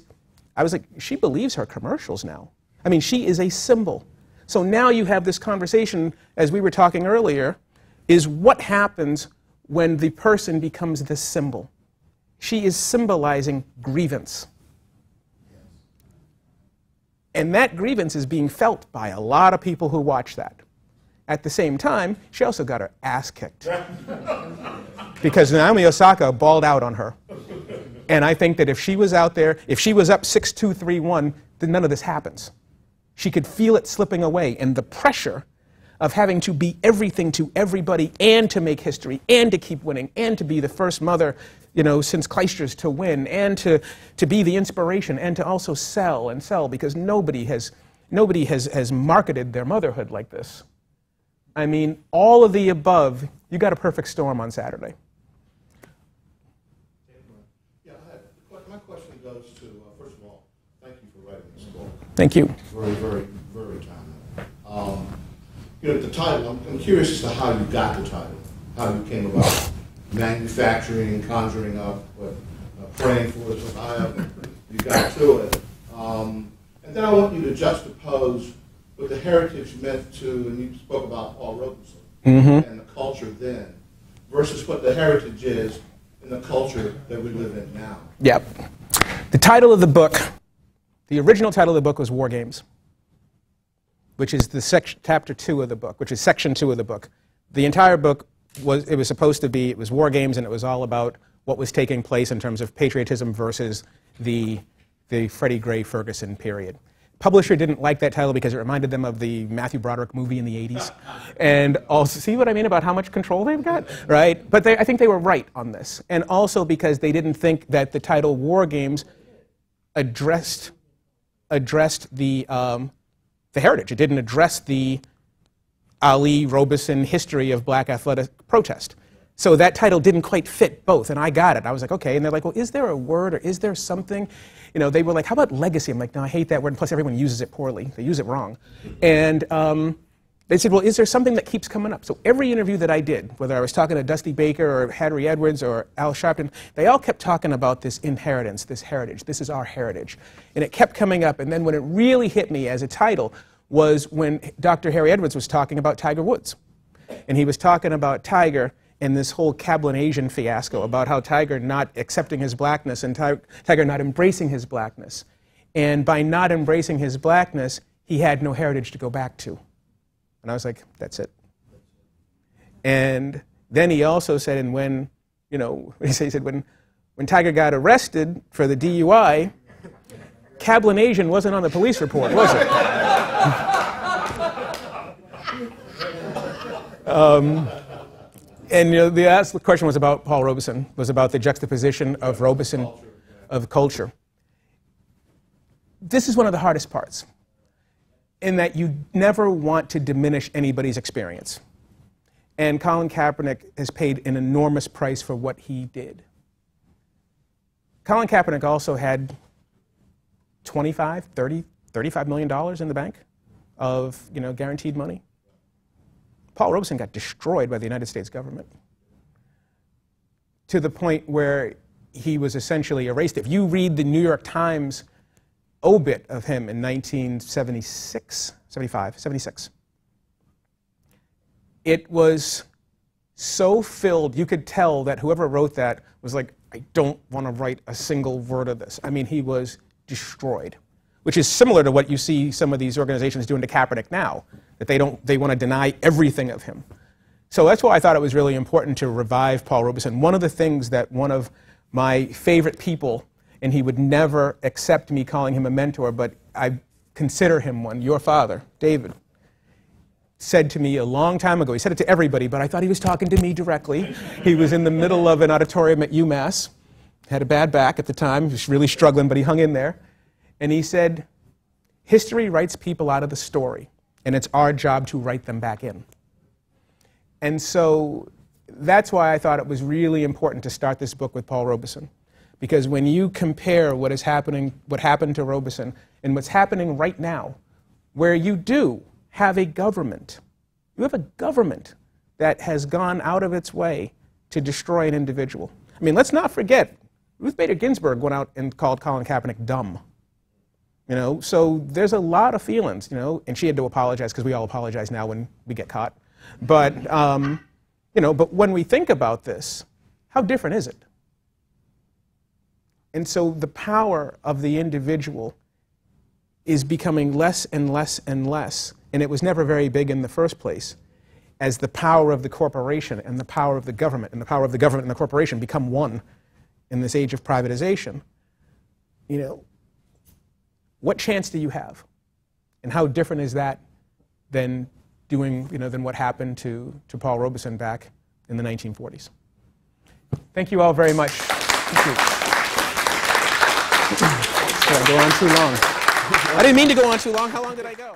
I was like, she believes her commercials now. I mean, she is a symbol. So now you have this conversation, as we were talking earlier, is what happens when the person becomes this symbol. She is symbolizing grievance. And that grievance is being felt by a lot of people who watch that. At the same time, she also got her ass kicked. Because Naomi Osaka balled out on her. And I think that if she was out there, if she was up six two, three one, then none of this happens. She could feel it slipping away, and the pressure of having to be everything to everybody and to make history and to keep winning and to be the first mother, you know, since Clysters to win and to, to be the inspiration and to also sell and sell, because nobody has, nobody has, has marketed their motherhood like this. I mean, all of the above, you got a perfect storm on Saturday. Yeah, I have, my question goes to, uh, first of all, thank you for writing this book. Thank you. Very, very, very timely. Um, You know, the title, I'm, I'm curious as to how you got the title, how you came about manufacturing, conjuring up, but, uh, praying for it, however you got to it. Um, and then I want you to juxtapose what the heritage meant to, and you spoke about Paul Robeson mm-hmm. and the culture then, versus what the heritage is and the culture that we live in now. Yep. The title of the book, the original title of the book was War Games, which is the section, chapter two of the book, which is section two of the book. The entire book was, it was supposed to be, it was War Games, and it was all about what was taking place in terms of patriotism versus the, the Freddie Gray Ferguson period. Publisher didn't like that title because it reminded them of the Matthew Broderick movie in the eighties. And also, see what I mean about how much control they've got, right? But they, I think they were right on this. And also because they didn't think that the title War Games addressed, addressed the, um, the heritage. It didn't address the Ali Robeson history of black athletic protest. So that title didn't quite fit both, and I got it. I was like, okay, and they're like, well, is there a word or is there something? You know, they were like, how about legacy? I'm like, no, I hate that word, and plus everyone uses it poorly. They use it wrong. And um, they said, well, is there something that keeps coming up? So every interview that I did, whether I was talking to Dusty Baker or Harry Edwards or Al Sharpton, they all kept talking about this inheritance, this heritage. This is our heritage. And it kept coming up. And then when it really hit me as a title was when Doctor Harry Edwards was talking about Tiger Woods. And he was talking about Tiger and this whole Cablin Asian fiasco about how Tiger not accepting his blackness and Tiger not embracing his blackness. And by not embracing his blackness, he had no heritage to go back to. And I was like, that's it. And then he also said, and when, you know, he said, when, when Tiger got arrested for the D U I, Cablin Asian wasn't on the police report, was it? um, and you know, the last question was about Paul Robeson, was about the juxtaposition of Robeson, of culture. This is one of the hardest parts, in that you never want to diminish anybody's experience. And Colin Kaepernick has paid an enormous price for what he did. Colin Kaepernick also had twenty-five, thirty, thirty-five million dollars in the bank of, you know, guaranteed money. Paul Robeson got destroyed by the United States government to the point where he was essentially erased. If you read the New York Times obit of him in nineteen seventy-six, seventy-five, seventy-six. It was so filled, you could tell that whoever wrote that was like, I don't want to write a single word of this. I mean, he was destroyed, which is similar to what you see some of these organizations doing to Kaepernick now, that they don't, they want to deny everything of him. So that's why I thought it was really important to revive Paul Robeson. One of the things that one of my favorite people, and he would never accept me calling him a mentor, but I consider him one, your father, David, said to me a long time ago. He said it to everybody, but I thought he was talking to me directly. He was in the middle of an auditorium at UMass, had a bad back at the time, he was really struggling, but he hung in there. And he said, history writes people out of the story, and it's our job to write them back in. And so that's why I thought it was really important to start this book with Paul Robeson. Because when you compare what is happening, what happened to Robeson and what's happening right now, where you do have a government, you have a government that has gone out of its way to destroy an individual. I mean, let's not forget, Ruth Bader Ginsburg went out and called Colin Kaepernick dumb. I You know, so there's a lot of feelings, you know, and she had to apologize because we all apologize now when we get caught. But, um, you know, but when we think about this, how different is it? And so the power of the individual is becoming less and less and less, and it was never very big in the first place, as the power of the corporation and the power of the government and the power of the government and the corporation become one in this age of privatization. You know, what chance do you have? And how different is that than doing, you know, than what happened to, to Paul Robeson back in the nineteen forties? Thank you all very much. Thank you. Sorry, I go on too long. I didn't mean to go on too long. How long did I go?